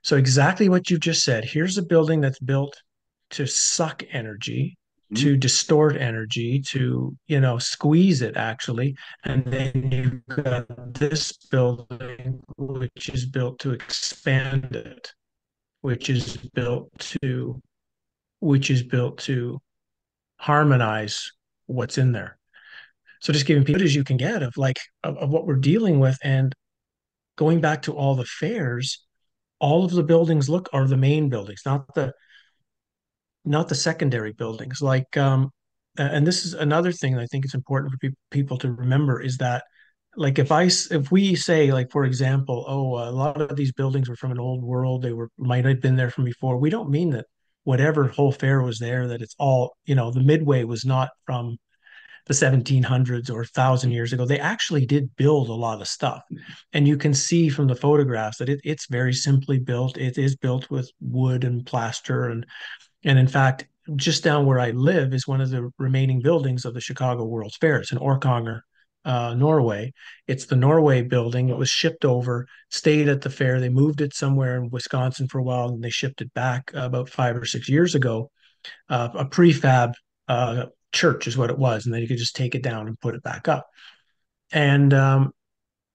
So exactly what you just said. Here's a building that's built to suck energy, to distort energy, to, you know, squeeze it actually. And then you've got this building which is built to expand it, which is built to harmonize what's in there. So just giving people as you can get of what we're dealing with. And going back to all the fairs, all of the buildings are the main buildings, not the secondary buildings. Like, and this is another thing that I think it's important for people to remember is that, like, if we say, like, for example, oh, a lot of these buildings were from an old world, might have been there from before. We don't mean that whatever whole fair was there, that it's all, you know, the Midway was not from the 1700s or 1,000 years ago. They actually did build a lot of stuff. And you can see from the photographs that it's very simply built. It is built with wood and plaster. And in fact, just down where I live is one of the remaining buildings of the Chicago World's Fair. It's in Orkanger, Norway. It's the Norway building. It was shipped over, stayed at the fair. They moved it somewhere in Wisconsin for a while, and they shipped it back about 5 or 6 years ago. A prefab church is what it was, and then you could just take it down and put it back up. And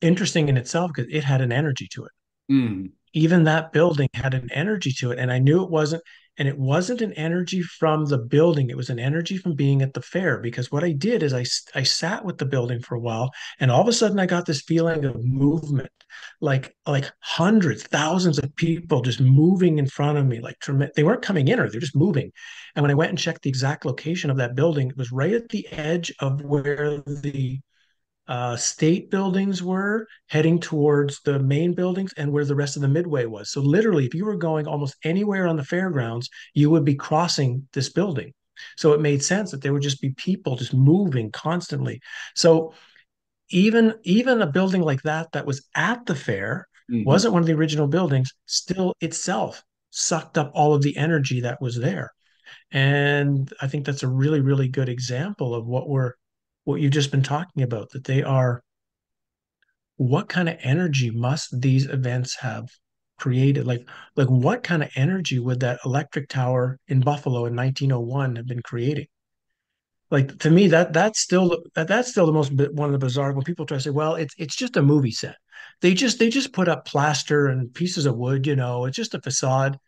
interesting in itself because it had an energy to it. Even that building had an energy to it, and I knew it wasn't an energy from the building. It was an energy from being at the fair, because what I did is I sat with the building for a while, and all of a sudden I got this feeling of movement, like hundreds, thousands of people just moving in front of me, like they weren't coming in, or they're just moving. And when I went and checked the exact location of that building, it was right at the edge of where the state buildings were heading towards the main buildings and where the rest of the Midway was. So literally, if you were going almost anywhere on the fairgrounds, you would be crossing this building. So it made sense that there would just be people just moving constantly. So even a building like that was at the fair, wasn't one of the original buildings, still itself sucked up all of the energy that was there. And I think that's a really, really good example of what you've just been talking about, that they are, what kind of energy must these events have created? Like what kind of energy would that electric tower in Buffalo in 1901 have been creating? Like, to me, that's still the most, one of the bizarre, when people try to say, well, it's just a movie set. They just put up plaster and pieces of wood, you know, it's just a facade.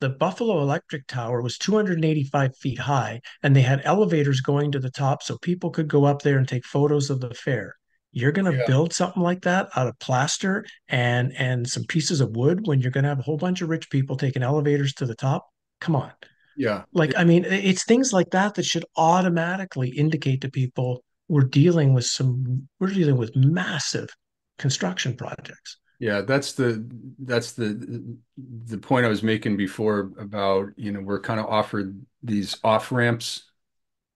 The Buffalo Electric Tower was 285 feet high, and they had elevators going to the top so people could go up there and take photos of the fair. You're going to build something like that out of plaster and some pieces of wood when you're going to have a whole bunch of rich people taking elevators to the top? Come on. Yeah. Like, I mean, it's things like that that should automatically indicate to people we're dealing with massive construction projects. Yeah, that's the point I was making before about, you know, we're kind of offered these off ramps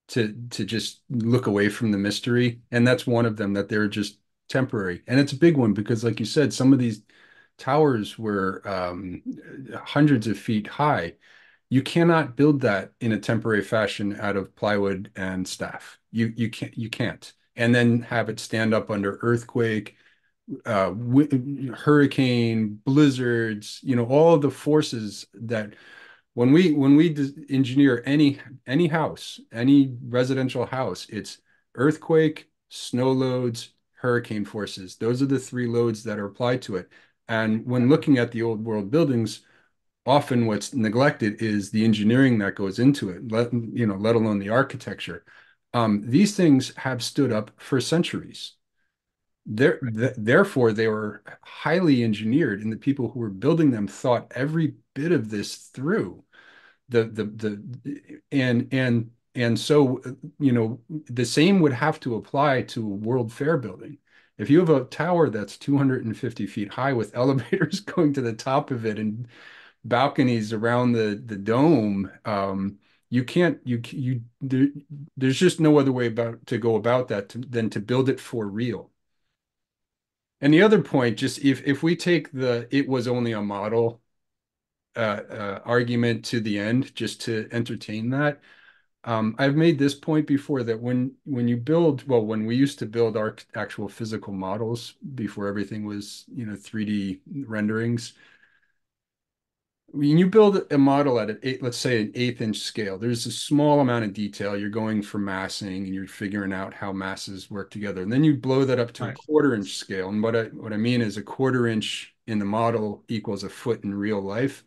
to just look away from the mystery, and that's one of them, that they're just temporary. And it's a big one because, like you said, some of these towers were hundreds of feet high. You cannot build that in a temporary fashion out of plywood and staff. You can't. And then have it stand up under earthquake, hurricane, blizzards, you know, all of the forces that when we engineer any house, any residential house, it's earthquake, snow loads, hurricane forces. Those are the three loads that are applied to it. And when looking at the old world buildings, often what's neglected is the engineering that goes into it, let alone the architecture. These things have stood up for centuries. Therefore, they were highly engineered, and the people who were building them thought every bit of this through. So, you know, the same would have to apply to a World Fair building. If you have a tower that's 250 feet high with elevators going to the top of it and balconies around the dome, there's just no other way than to build it for real. And the other point, just if we take the "it was only a model" argument to the end, just to entertain that, I've made this point before, that when we used to build our actual physical models before everything was, you know, 3D renderings, when you build a model at let's say an 1/8-inch scale, there's a small amount of detail. You're going for massing and you're figuring out how masses work together. And then you blow that up to a 1/4-inch scale. And what I mean is, a 1/4 inch in the model equals a foot in real life.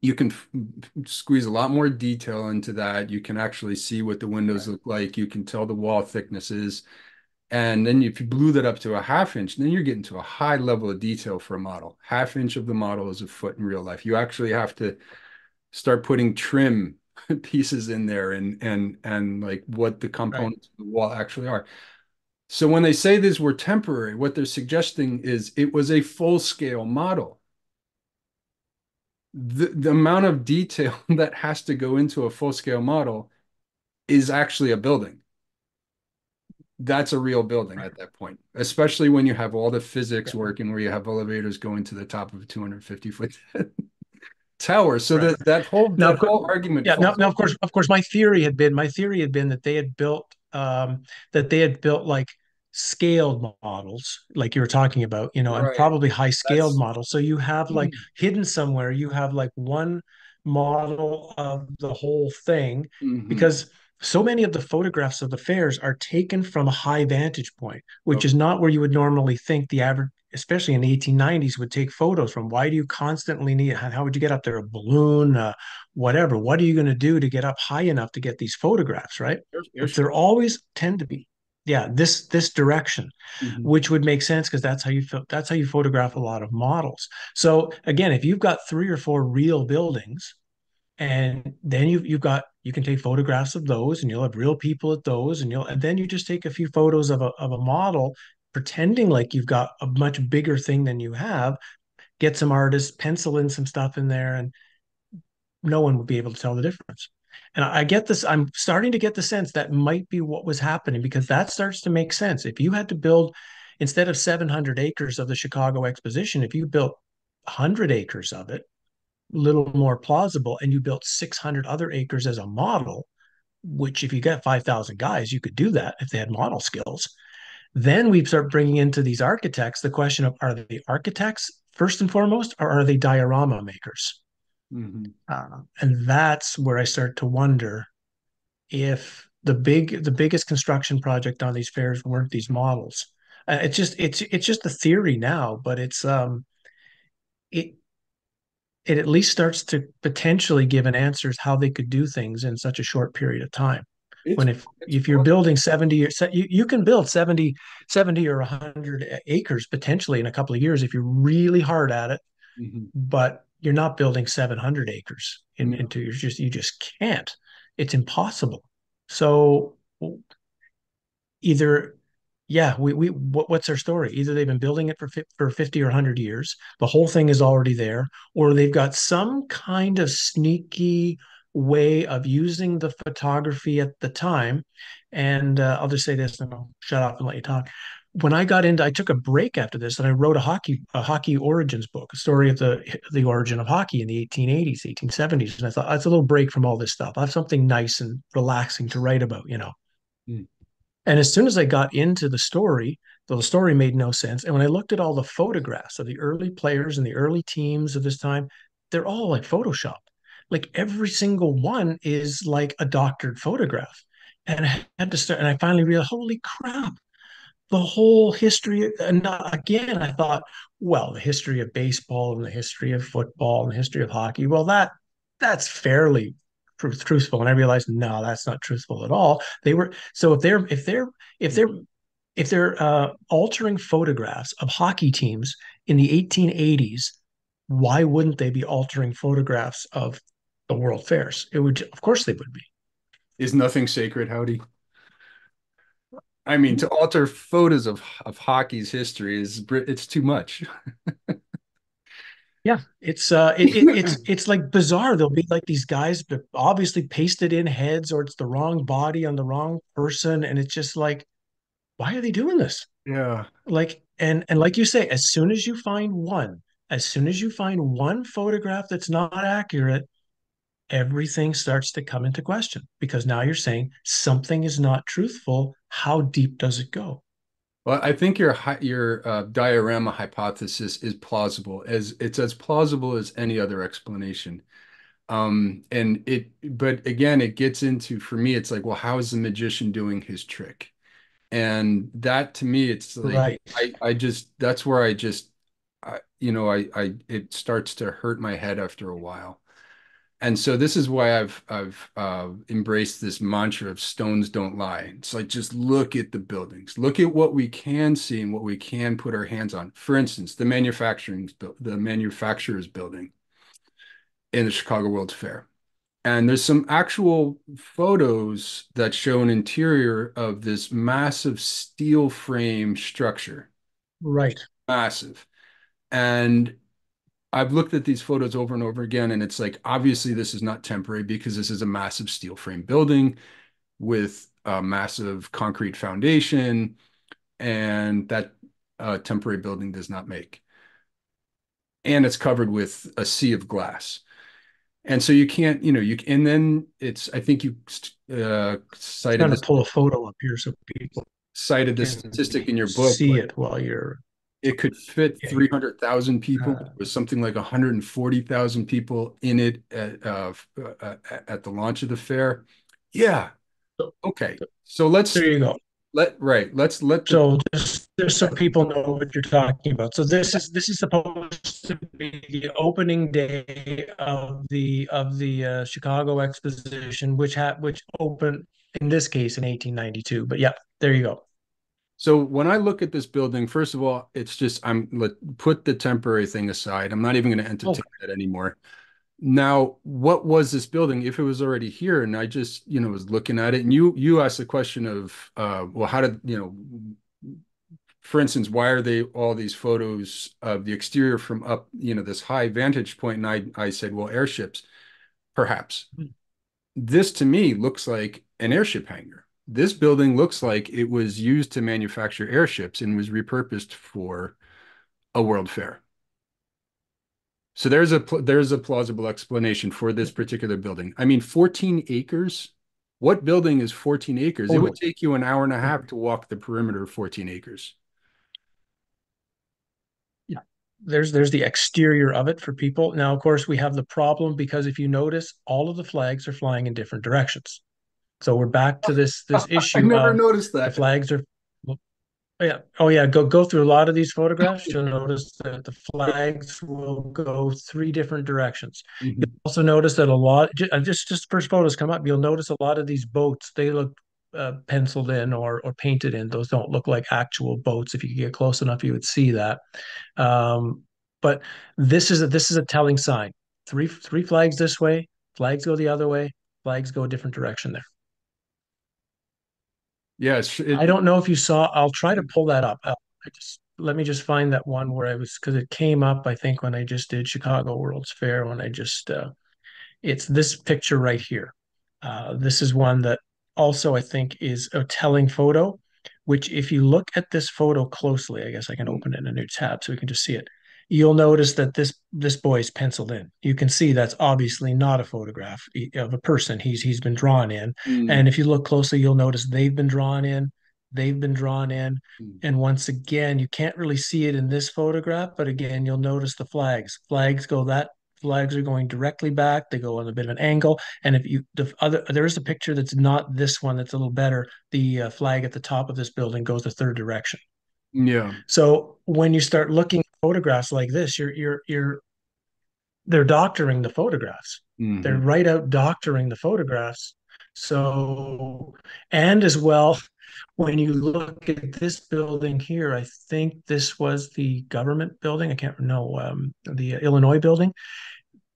You can squeeze a lot more detail into that. You can actually see what the windows look like. You can tell the wall thicknesses. And then if you blew that up to a 1/2 inch, then you're getting to a high level of detail for a model. 1/2 inch of the model is a foot in real life. You actually have to start putting trim pieces in there and like what the components of the wall actually are. So when they say these were temporary, what they're suggesting is it was a full-scale model. The amount of detail that has to go into a full-scale model is actually a building. That's a real building at that point, especially when you have all the physics working, where you have elevators going to the top of a 250-foot tower. So that whole argument. Yeah. Now, of course, my theory had been that they had built like scaled models, like you were talking about, you know, and probably high scaled models. So you have like hidden somewhere, you have like one model of the whole thing, because so many of the photographs of the fairs are taken from a high vantage point, which is not where you would normally think the average, especially in the 1890s, would take photos from. Why do you constantly need, how would you get up there, a balloon, whatever? What are you going to do to get up high enough to get these photographs, right? They're always tend to be, this direction, which would make sense because that's how you photograph a lot of models. So again, if you've got 3 or 4 real buildings, and then you can take photographs of those, and you'll have real people at those, and then you just take a few photos of a model, pretending like you've got a much bigger thing than you have. Get some artists, pencil in some stuff in there, and no one would be able to tell the difference. And I get this, I'm starting to get the sense that might be what was happening, because that starts to make sense. If you had to build, instead of 700 acres of the Chicago Exposition, if you built 100 acres of it, little more plausible, and you built 600 other acres as a model, which if you got 5,000 guys, you could do that if they had model skills. Then we start bringing into these architects the question of, are they architects first and foremost, or are they diorama makers? Mm-hmm. And that's where I start to wonder if the biggest construction project on these fairs weren't these models. It's just a theory now, but it at least starts to potentially give an answer as how they could do things in such a short period of time. If you're building 70, you can build 70 or 100 acres potentially in a couple of years if you're really hard at it, mm-hmm. but you're not building 700 acres in 2 years. You just can't. It's impossible. So either, what's their story? Either they've been building it for 50 or 100 years, the whole thing is already there, or they've got some kind of sneaky way of using the photography at the time. And I'll just say this, and I'll shut up and let you talk. When I got into, I took a break after this, and I wrote a hockey origins book, a story of the origin of hockey in the 1880s, 1870s. And I thought, that's a little break from all this stuff. I have something nice and relaxing to write about, Mm. And as soon as I got into the story, though the story made no sense. And when I looked at all the photographs of the early players and the early teams of this time, they're all like Photoshop. Like every single one is like a doctored photograph. And I had to start, and I finally realized, holy crap, the whole history. And again, I thought, well, the history of baseball and the history of football and the history of hockey, well, that's fairly truthful. And I realized, no, that's not truthful at all. They were, so if they're altering photographs of hockey teams in the 1880s, why wouldn't they be altering photographs of the World Fairs? Of course they would be. Is nothing sacred, Howdy? I mean, to alter photos of hockey's history it's too much. Yeah, it's like bizarre. There'll be like these guys obviously pasted in heads, or it's the wrong body on the wrong person, and it's just like, why are they doing this? Yeah. Like and like you say, as soon as you find one photograph that's not accurate, everything starts to come into question, because now you're saying something is not truthful. How deep does it go? Well, I think your diorama hypothesis is plausible. It's as plausible as any other explanation. But again, it gets into, for me, it's like, well, how is the magician doing his trick? And that, to me, it's like, right. It starts to hurt my head after a while. And so this is why I've embraced this mantra of stones don't lie. It's like, just look at the buildings, look at what we can see and what we can put our hands on. For instance, the manufacturer's building in the Chicago World's Fair. And there's some actual photos that show an interior of this massive steel frame structure. Right. Massive. And I've looked at these photos over and over again, and it's like, obviously this is not temporary, because this is a massive steel frame building with a massive concrete foundation, and that temporary building does not make. And it's covered with a sea of glass. And so you can't, and then it's, I think you cited. I'm trying to pull a photo up here so people cited the statistic in your book. See it while you're. It could fit 300,000 people. There was something like 140,000 people in it at the launch of the fair. Yeah. Okay. So let's. There you go. There's some people know what you're talking about. So this is supposed to be the opening day of the Chicago Exposition, which opened in this case in 1892. But yeah, there you go. So when I look at this building, first of all, it's just, put the temporary thing aside. I'm not even going to entertain that anymore. Now, what was this building if it was already here? And I just, was looking at it, and you asked the question of, well, how did, for instance, why are they all these photos of the exterior from up, this high vantage point? And I said, well, airships, perhaps. This to me looks like an airship hangar. This building looks like it was used to manufacture airships and was repurposed for a World Fair. So there's a plausible explanation for this particular building. I mean, 14 acres. What building is 14 acres? It would take you an hour and a half to walk the perimeter of 14 acres. Yeah, there's the exterior of it for people. Now, of course, we have the problem because if you notice, all of the flags are flying in different directions. So we're back to this issue. I never noticed that. The flags are. Yeah. Oh, yeah. Go through a lot of these photographs. You'll notice that the flags will go three different directions. Mm-hmm. You'll also notice that a lot, just first photos come up, you'll notice a lot of these boats, they look penciled in or painted in. Those don't look like actual boats. If you could get close enough, you would see that. But this is a telling sign. Three flags this way, flags go the other way, flags go a different direction there. Yes, I don't know if you saw. I'll try to pull that up. Let me just find that one where I was, because it came up, I think, when I just did Chicago World's Fair. When I just, it's this picture right here. This is one that also I think is a telling photo. Which, if you look at this photo closely, I guess I can open it in a new tab so we can just see it. You'll notice that this boy is penciled in. You can see that's obviously not a photograph of a person. He's been drawn in. Mm. And if you look closely, you'll notice they've been drawn in. Mm. And once again, you can't really see it in this photograph, but again, you'll notice the flags. Flags are going directly back. They go on a bit of an angle. And if you, there is a picture that's not this one, that's a little better. The flag at the top of this building goes the third direction. Yeah. So when you start looking at photographs like this, they're doctoring the photographs. Mm-hmm. They're right out doctoring the photographs. So, and as well, when you look at this building here, I think this was the government building. I can't know the Illinois building.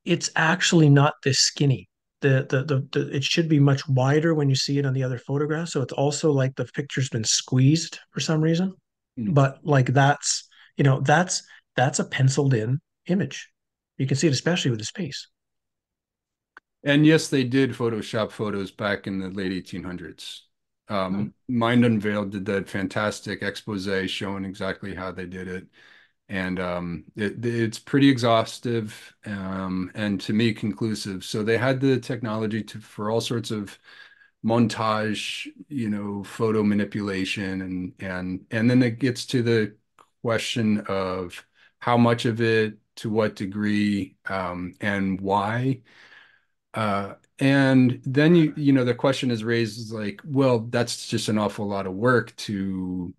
It's actually not this skinny. It should be much wider when you see it on the other photograph. So it's also like the picture's been squeezed for some reason. But like that's a penciled in image. You can see it, especially with the space. And yes, they did Photoshop photos back in the late 1800s. Mind Unveiled did that fantastic expose showing exactly how they did it. And it's pretty exhaustive and to me conclusive. So they had the technology for all sorts of montage, photo manipulation, and then it gets to the question of how much of it, to what degree, and why. And then the question is raised, is like, well, that's just an awful lot of work to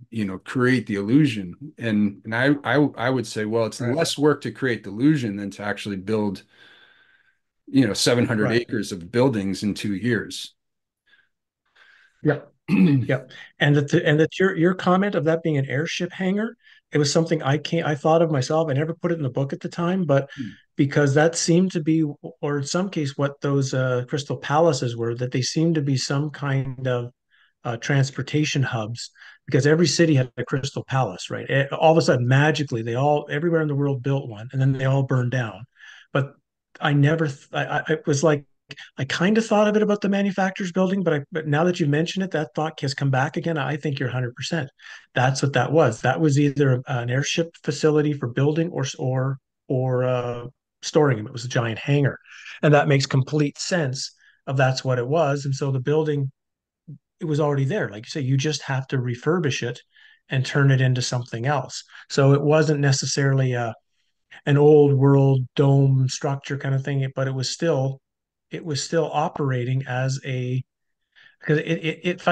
create the illusion. And I would say, well, it's less work to create the illusion than to actually build 700 acres of buildings in 2 years. Yeah, yeah, and that your comment of that being an airship hangar, it was something I thought of myself. I never put it in the book at the time, but because that seemed to be, or in some case, what those Crystal Palaces were, that they seemed to be some kind of transportation hubs, because every city had a Crystal Palace, right? All of a sudden, magically, everywhere in the world built one, and then they all burned down. But I never, it was like, I kind of thought of it about the manufacturer's building, but now that you mention it, that thought has come back again. I think you're 100%. That's what that was. That was either an airship facility for building or storing them. It was a giant hangar, and that makes complete sense of that's what it was. And so the building, it was already there. Like you say, you just have to refurbish it and turn it into something else. So it wasn't necessarily an old world dome structure kind of thing, but it was still operating as a, because if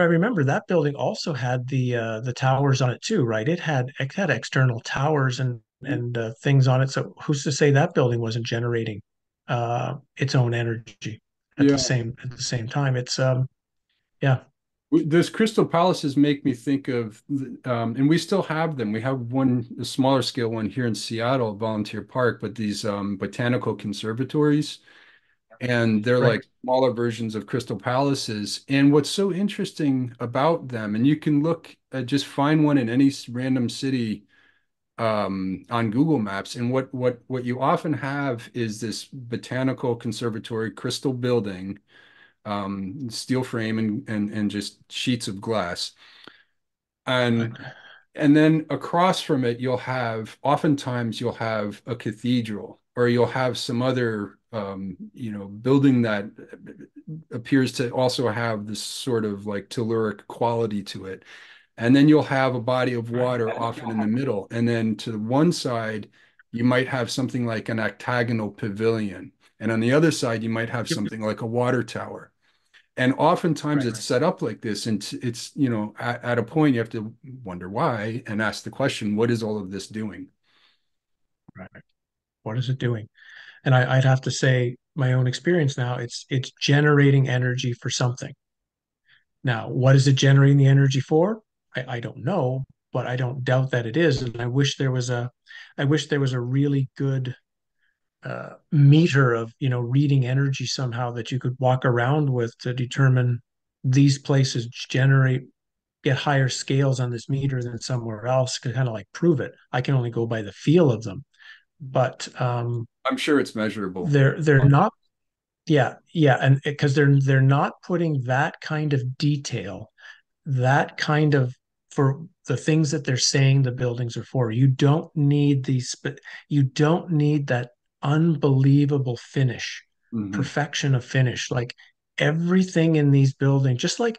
I remember, that building also had the towers on it too, right? It had external towers and things on it. So who's to say that building wasn't generating its own energy at the same time? It's Those Crystal Palaces make me think of, and we still have them. We have one, a smaller scale one here in Seattle, Volunteer Park, but these botanical conservatories. And they're like smaller versions of Crystal Palaces. And what's so interesting about them, and you can look at, just find one in any random city on Google Maps. And what you often have is this botanical conservatory crystal building, steel frame and just sheets of glass. And then across from it, you'll have a cathedral or you'll have some other, building that appears to also have this sort of like telluric quality to it. And then you'll have a body of water often in the middle. And then to the one side, you might have something like an octagonal pavilion. And on the other side, you might have something like a water tower. And oftentimes it's set up like this. And it's, at a point you have to wonder why and ask the question, what is all of this doing? Right. What is it doing? And I'd have to say my own experience now, it's generating energy for something. Now, what is it generating the energy for? I don't know, but I don't doubt that it is. And I wish there was a really good meter of, reading energy somehow that you could walk around with to determine these places get higher scales on this meter than somewhere else, could kind of like prove it. I can only go by the feel of them. But I'm sure it's measurable. They're not. Yeah. And because they're not putting that kind of detail, that kind of, for the things that they're saying the buildings are for. You don't need these, you don't need that unbelievable finish, perfection of finish. Like everything in these buildings, just like,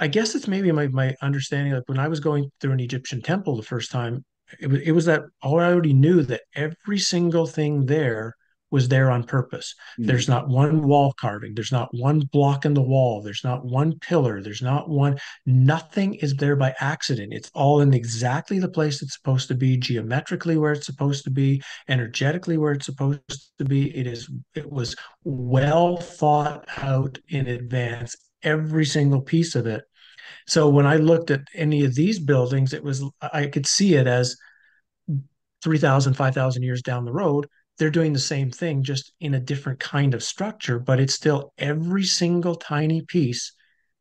I guess it's maybe my understanding, like when I was going through an Egyptian temple the first time, it was that I already knew that every single thing there was there on purpose. There's not one wall carving. There's not one block in the wall. There's not one pillar. There's not one. Nothing is there by accident. It's all in exactly the place it's supposed to be, geometrically where it's supposed to be, energetically where it's supposed to be. It was well thought out in advance, every single piece of it. So when I looked at any of these buildings, I could see it as 3,000, 5,000 years down the road, they're doing the same thing, just in a different kind of structure, but it's still every single tiny piece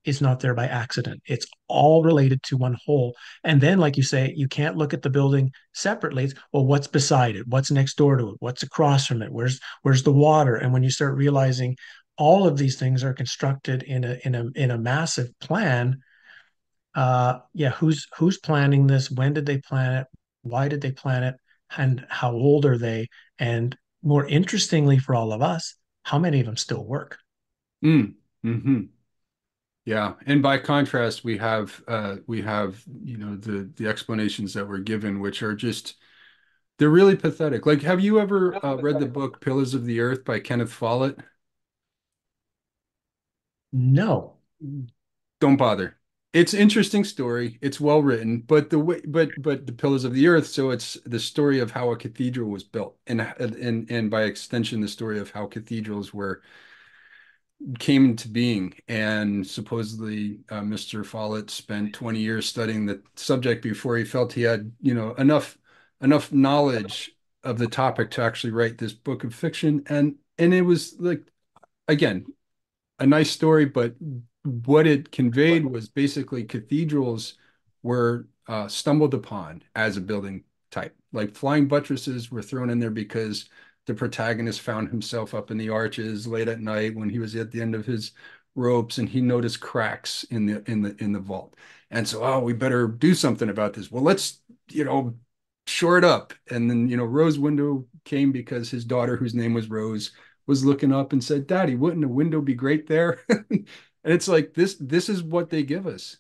is not there by accident. It's all related to one whole. And then, like you say, you can't look at the building separately. It's, well, what's beside it? What's next door to it? What's across from it? Where's the water? And when you start realizing all of these things are constructed in a massive plan, who's planning this? When did they plan it? Why did they plan it? And how old are they? And more interestingly for all of us, how many of them still work? Yeah. And by contrast, we have the explanations that were given, which are just, they're really pathetic. Like, have you ever read the book Pillars of the Earth by Kenneth Follett? No. Don't bother. It's an interesting story. It's well written, but the Pillars of the Earth. So it's the story of how a cathedral was built, and by extension, the story of how cathedrals came into being. And supposedly, Mr. Follett spent 20 years studying the subject before he felt he had enough knowledge of the topic to actually write this book of fiction. And it was, like, again, a nice story, but what it conveyed was basically cathedrals were stumbled upon as a building type. Like flying buttresses were thrown in there because the protagonist found himself up in the arches late at night when he was at the end of his ropes, and he noticed cracks in the vault. And so, we better do something about this. Well, let's, shore it up. And then, Rose window came because his daughter, whose name was Rose, was looking up and said, "Daddy, wouldn't a window be great there?" And it's like, this is what they give us.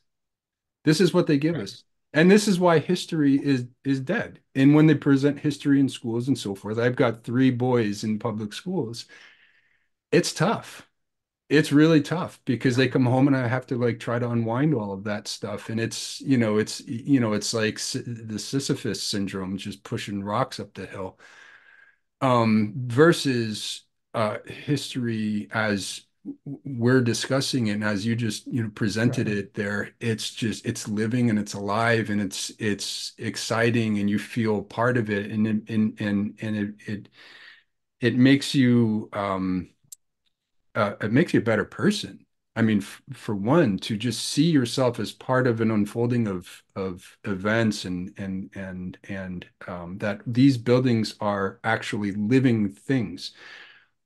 This is what they give us. And this is why history is dead. And when they present history in schools and so forth, I've got three boys in public schools. It's tough. It's really tough because they come home and I have to like try to unwind all of that stuff. And it's like the Sisyphus syndrome, just pushing rocks up the hill, versus history as we're discussing it, and as you just presented it there, it's living and it's alive and it's exciting and you feel part of it, and it makes you a better person. I mean, for one, to just see yourself as part of an unfolding of events and that these buildings are actually living things.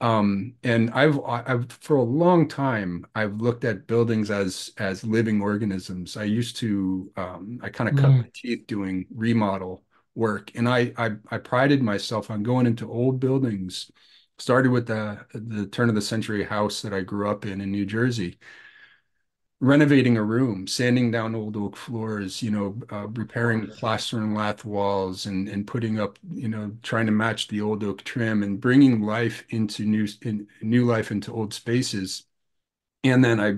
And I've for a long time, I've looked at buildings as living organisms. I used to, I kind of cut my teeth doing remodel work. And I prided myself on going into old buildings, started with the turn of the century house that I grew up in New Jersey, renovating a room, sanding down old oak floors, repairing plaster and lath walls, and putting up, trying to match the old oak trim, and bringing life into new life into old spaces. And then I,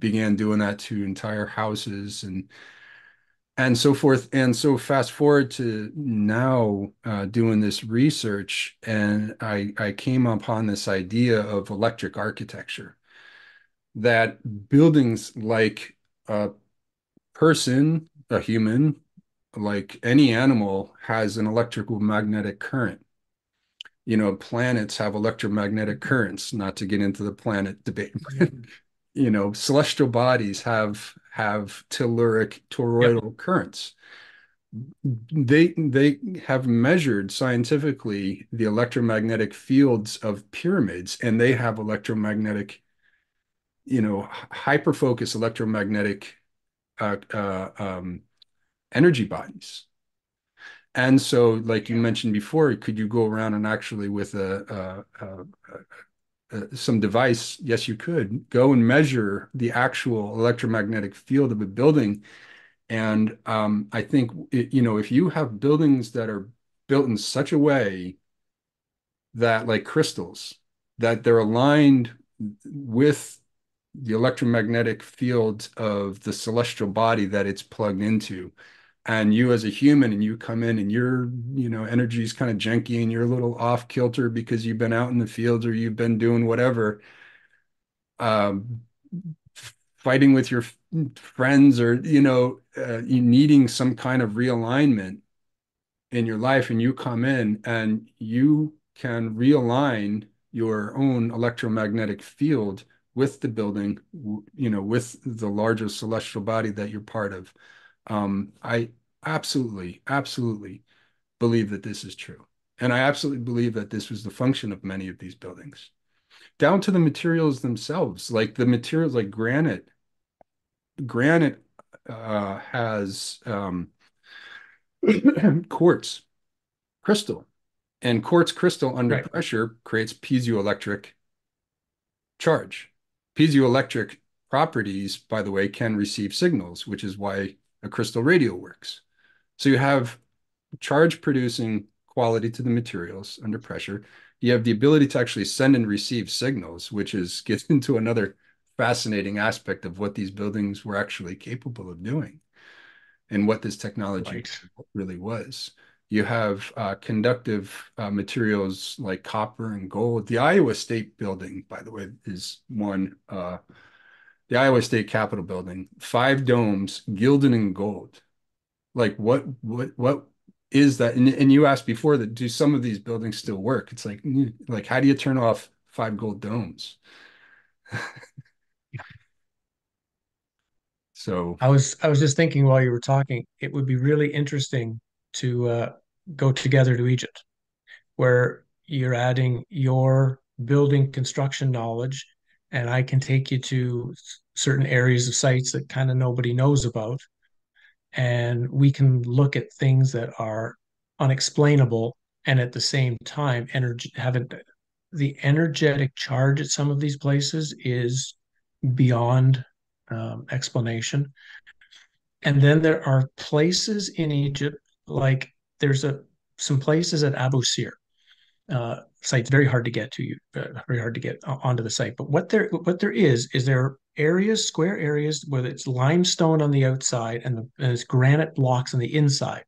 began doing that to entire houses and so forth. And so fast forward to now, doing this research, and I came upon this idea of electric architecture, that buildings like a person, a human, like any animal, has an electrical magnetic current. Planets have electromagnetic currents, not to get into the planet debate. Celestial bodies have telluric currents. They have measured scientifically the electromagnetic fields of pyramids, and they have electromagnetic, hyperfocus electromagnetic energy bodies. And so, like you mentioned before, could you go around and actually with some device, yes, you could, go and measure the actual electromagnetic field of a building. And I think, if you have buildings that are built in such a way that, like crystals, that they're aligned with the electromagnetic field of the celestial body that it's plugged into, and you as a human, and you come in and your, energy is kind of janky and you're a little off kilter because you've been out in the fields or you've been doing whatever, fighting with your friends, or, you needing some kind of realignment in your life, and you come in and you can realign your own electromagnetic field with the building, with the larger celestial body that you're part of. I absolutely believe that this is true. And I absolutely believe that this was the function of many of these buildings, down to the materials themselves, like granite. Granite has quartz crystal, and quartz crystal under pressure creates piezoelectric charge. Piezoelectric properties, by the way, can receive signals, which is why a crystal radio works. So you have charge producing quality to the materials under pressure. You have the ability to actually send and receive signals, which gets into another fascinating aspect of what these buildings were actually capable of doing and what this technology really was. You have conductive materials like copper and gold. The Iowa State building, by the way, is one. The Iowa State Capitol building, 5 domes, gilded in gold. Like what is that? And you asked before that, do some of these buildings still work? It's like how do you turn off 5 gold domes? So I was just thinking while you were talking, it would be really interesting to go together to Egypt, where you're adding your building construction knowledge, and I can take you to certain areas of sites that kind of nobody knows about. And we can look at things that are unexplainable, and at the same time, the energetic charge at some of these places is beyond explanation. And then there are places in Egypt, like there's some places at Abu Sir. Site's very hard to get to, very hard to get onto the site. But what there is there are areas, square areas, where it's limestone on the outside and it's granite blocks on the inside.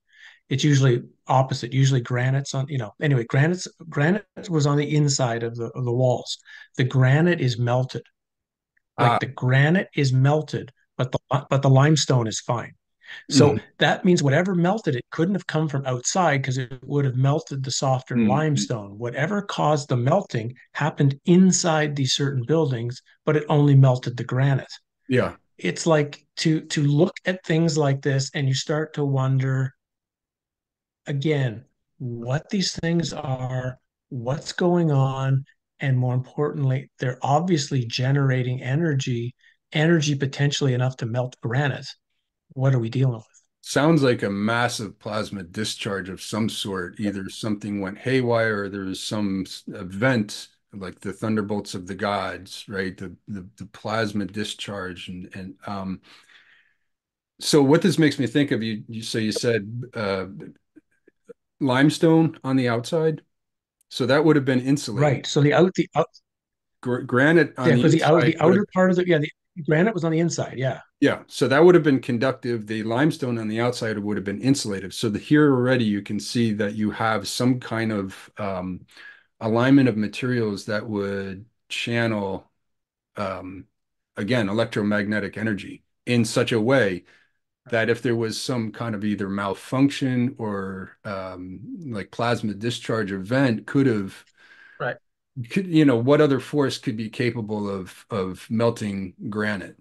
It's usually opposite. Usually granite's on, anyway, granite was on the inside of the walls. The granite is melted. The granite is melted, but the limestone is fine. So that means whatever melted, it couldn't have come from outside, because it would have melted the softer limestone. Whatever caused the melting happened inside these certain buildings, but it only melted the granite. Yeah. It's like to look at things like this and you start to wonder, again, what these things are, what's going on, and more importantly, they're obviously generating energy potentially enough to melt granite. What are we dealing with? sounds like a massive plasma discharge of some sort. Either something went haywire or there was some event like the thunderbolts of the gods, right? The plasma discharge. And so what this makes me think of, you said limestone on the outside. So that would have been insulated. Right. So granite on the outer part of it. Yeah. The granite was on the inside. Yeah. Yeah. So that would have been conductive. The limestone on the outside would have been insulative. So here already you can see that you have some kind of alignment of materials that would channel, again, electromagnetic energy in such a way that if there was some kind of either malfunction or like plasma discharge event could have, right? What other force could be capable of melting granite?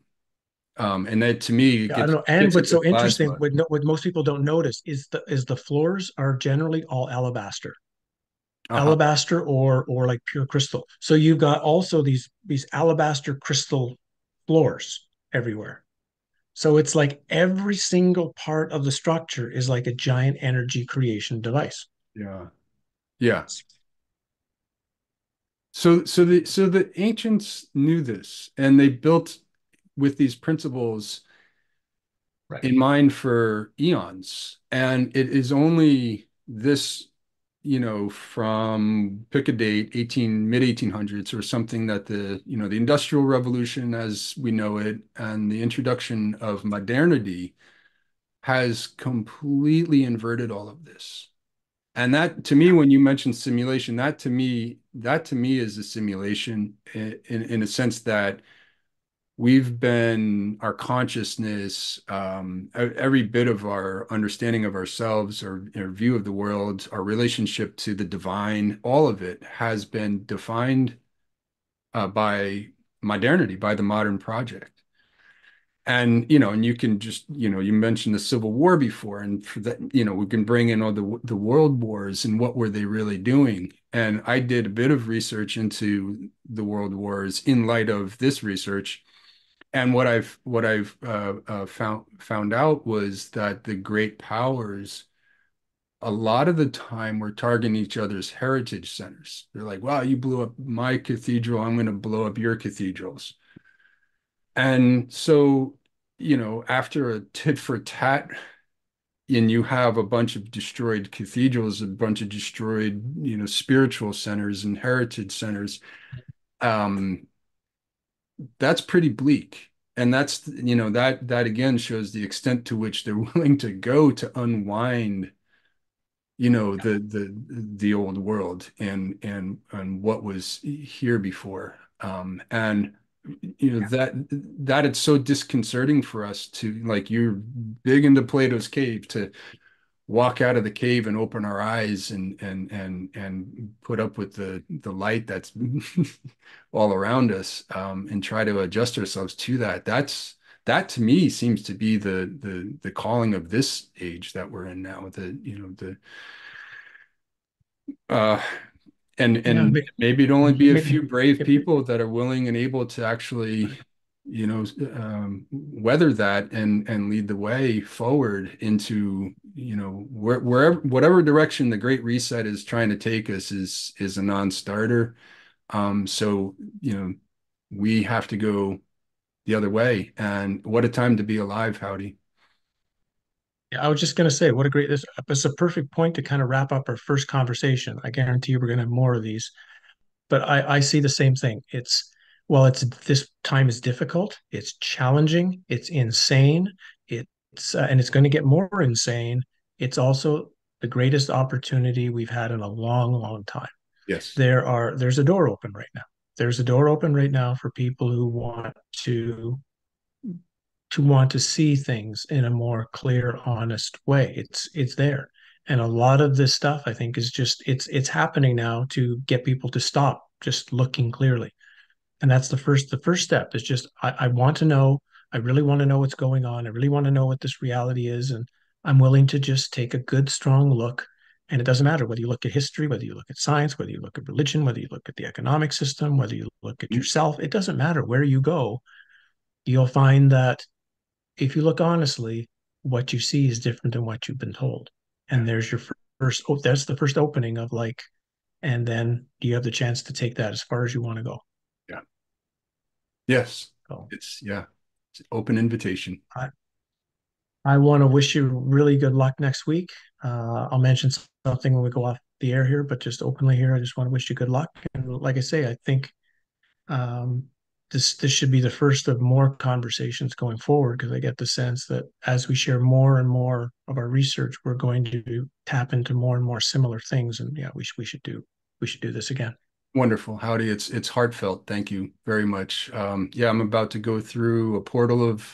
And that to me, I don't know. And what's so interesting, what most people don't notice is the floors are generally all alabaster, alabaster or like pure crystal. So you've got also these alabaster crystal floors everywhere. So it's like every single part of the structure is like a giant energy creation device. Yeah. Yeah. So the ancients knew this, and they built with these principles in mind for eons. And it is only this, from pick a date, mid 1800s or something, that the Industrial Revolution as we know it and the introduction of modernity has completely inverted all of this. And that to me, when you mentioned simulation, that to me is a simulation in a sense that our consciousness, every bit of our understanding of ourselves, our view of the world, our relationship to the divine, all of it has been defined by modernity, by the modern project. And, and you can just, you mentioned the Civil War before, and for that, we can bring in all the world wars and what were they really doing. And I did a bit of research into the world wars in light of this research. And what I've found out was that the great powers, a lot of the time, were targeting each other's heritage centers. They're like, wow, you blew up my cathedral, I'm going to blow up your cathedrals. And so, after a tit for tat, and you have a bunch of destroyed cathedrals, a bunch of destroyed, spiritual centers and heritage centers, that's pretty bleak. And that's, that again shows the extent to which they're willing to go to unwind, the old world and what was here before. That it's so disconcerting for us to, like, you're big into Plato's cave, to walk out of the cave and open our eyes and put up with the light that's all around us, and try to adjust ourselves to that. That to me seems to be the calling of this age that we're in now. But maybe it'd only be a few brave people that are willing and able to actually, weather that and lead the way forward into, wherever, whatever direction the Great Reset is trying to take us is a non-starter. So, we have to go the other way. And what a time to be alive, Howdy. Yeah, I was just going to say, it's a perfect point to kind of wrap up our first conversation. I guarantee you we're going to have more of these, but I see the same thing. This time is difficult. It's challenging. It's insane. And it's going to get more insane. It's also the greatest opportunity we've had in a long, long time. Yes. There's a door open right now. There's a door open right now for people who want to see things in a more clear, honest way. It's there. And a lot of this stuff, I think, is just, it's happening now to get people to stop just looking clearly. And that's the first step is just, I want to know, I really want to know what's going on. I really want to know what this reality is. And I'm willing to just take a good, strong look. And it doesn't matter whether you look at history, whether you look at science, whether you look at religion, whether you look at the economic system, whether you look at yourself, it doesn't matter where you go. You'll find that if you look honestly, what you see is different than what you've been told. And there's your first, oh, that's the first opening of like, and then you have the chance to take that as far as you want to go. Yeah. Yes. So, it's an open invitation. I want to wish you really good luck next week. I'll mention something when we go off the air here, but just openly here, I just want to wish you good luck. And like I say, I think this should be the first of more conversations going forward, because I get the sense that as we share more and more of our research, we're going to tap into more and more similar things. And yeah, we should do this again. Wonderful. Howdy. It's heartfelt. Thank you very much. I'm about to go through a portal of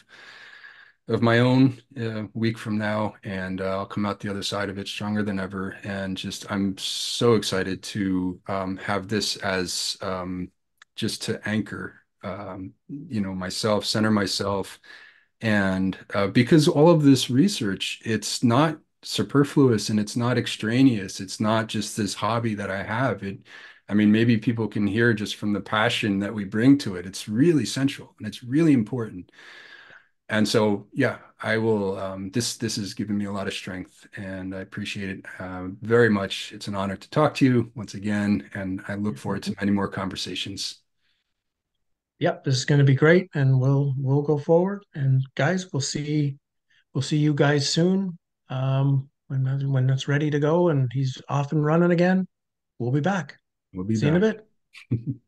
my own week from now, and I'll come out the other side of it stronger than ever. And just, I'm so excited to have this as just to anchor myself, center myself. And because all of this research, it's not superfluous and it's not extraneous. It's not just this hobby that I have. Maybe people can hear just from the passion that we bring to it. It's really central and it's really important. And so, I will, this has given me a lot of strength and I appreciate it very much. It's an honor to talk to you once again. And I look forward to many more conversations. Yep, this is going to be great, and we'll go forward. And guys, we'll see you guys soon when it's ready to go and he's off and running again. We'll be back. See you in a bit.